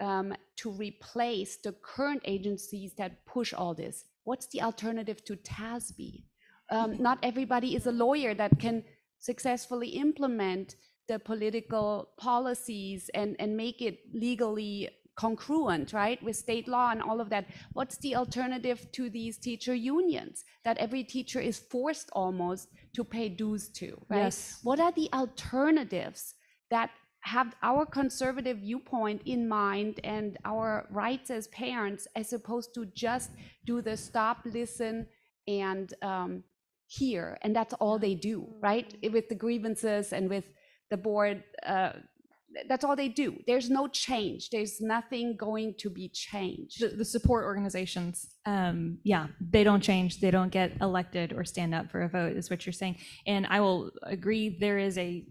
to replace the current agencies that push all this? What's the alternative to TASB? Not everybody is a lawyer that can successfully implement the political policies and make it legally congruent, right, with state law and all of that. What's the alternative to these teacher unions that every teacher is forced almost to pay dues to, right? Yes. What are the alternatives that have our conservative viewpoint in mind and our rights as parents, as opposed to just do the stop, listen, and hear, and that's all they do, right? With the grievances and with the board, that's all they do. There's no change. There's nothing going to be changed. The support organizations, yeah, they don't change. They don't get elected or stand up for a vote, is what you're saying. And I will agree, there is a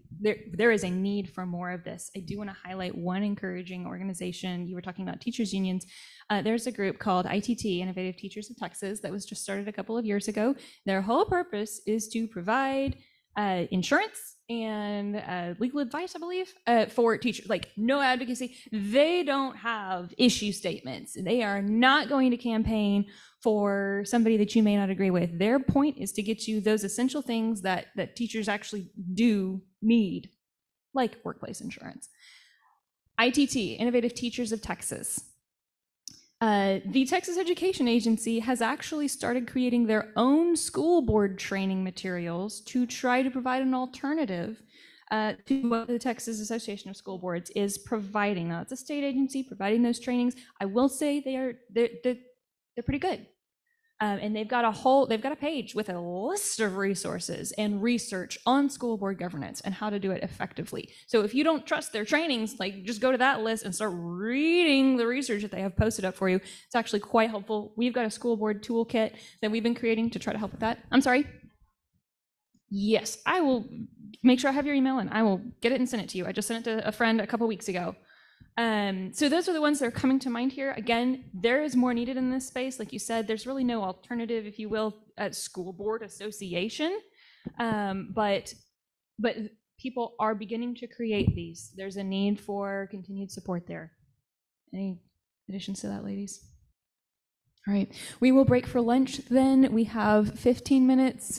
need for more of this. I do want to highlight one encouraging organization. You were talking about teachers unions. There's a group called ITT, Innovative Teachers of Texas, that was just started a couple of years ago. Their whole purpose is to provide insurance and legal advice, I believe, for teachers, like no advocacy. They don't have issue statements. They are not going to campaign for somebody that you may not agree with. Their point is to get you those essential things that teachers actually do need, like workplace insurance. ITT, Innovative Teachers of Texas. The Texas Education Agency has actually started creating their own school board training materials to try to provide an alternative to what the Texas Association of School Boards is providing. Now, it's a state agency providing those trainings. I will say they're pretty good. And they've got a page with a list of resources and research on school board governance and how to do it effectively. So if you don't trust their trainings, like, just go to that list and start reading the research that they have posted up for you. It's actually quite helpful. We've got a school board toolkit that we've been creating to try to help with that. I'm sorry. Yes, I will make sure I have your email and I will get it and send it to you. I just sent it to a friend a couple weeks ago. So those are the ones that are coming to mind here. Again, there is more needed in this space. Like you said, there's really no alternative, if you will, at school board association. But people are beginning to create these. There's a need for continued support there. Any additions to that, ladies? All right, we will break for lunch then. We have 15 minutes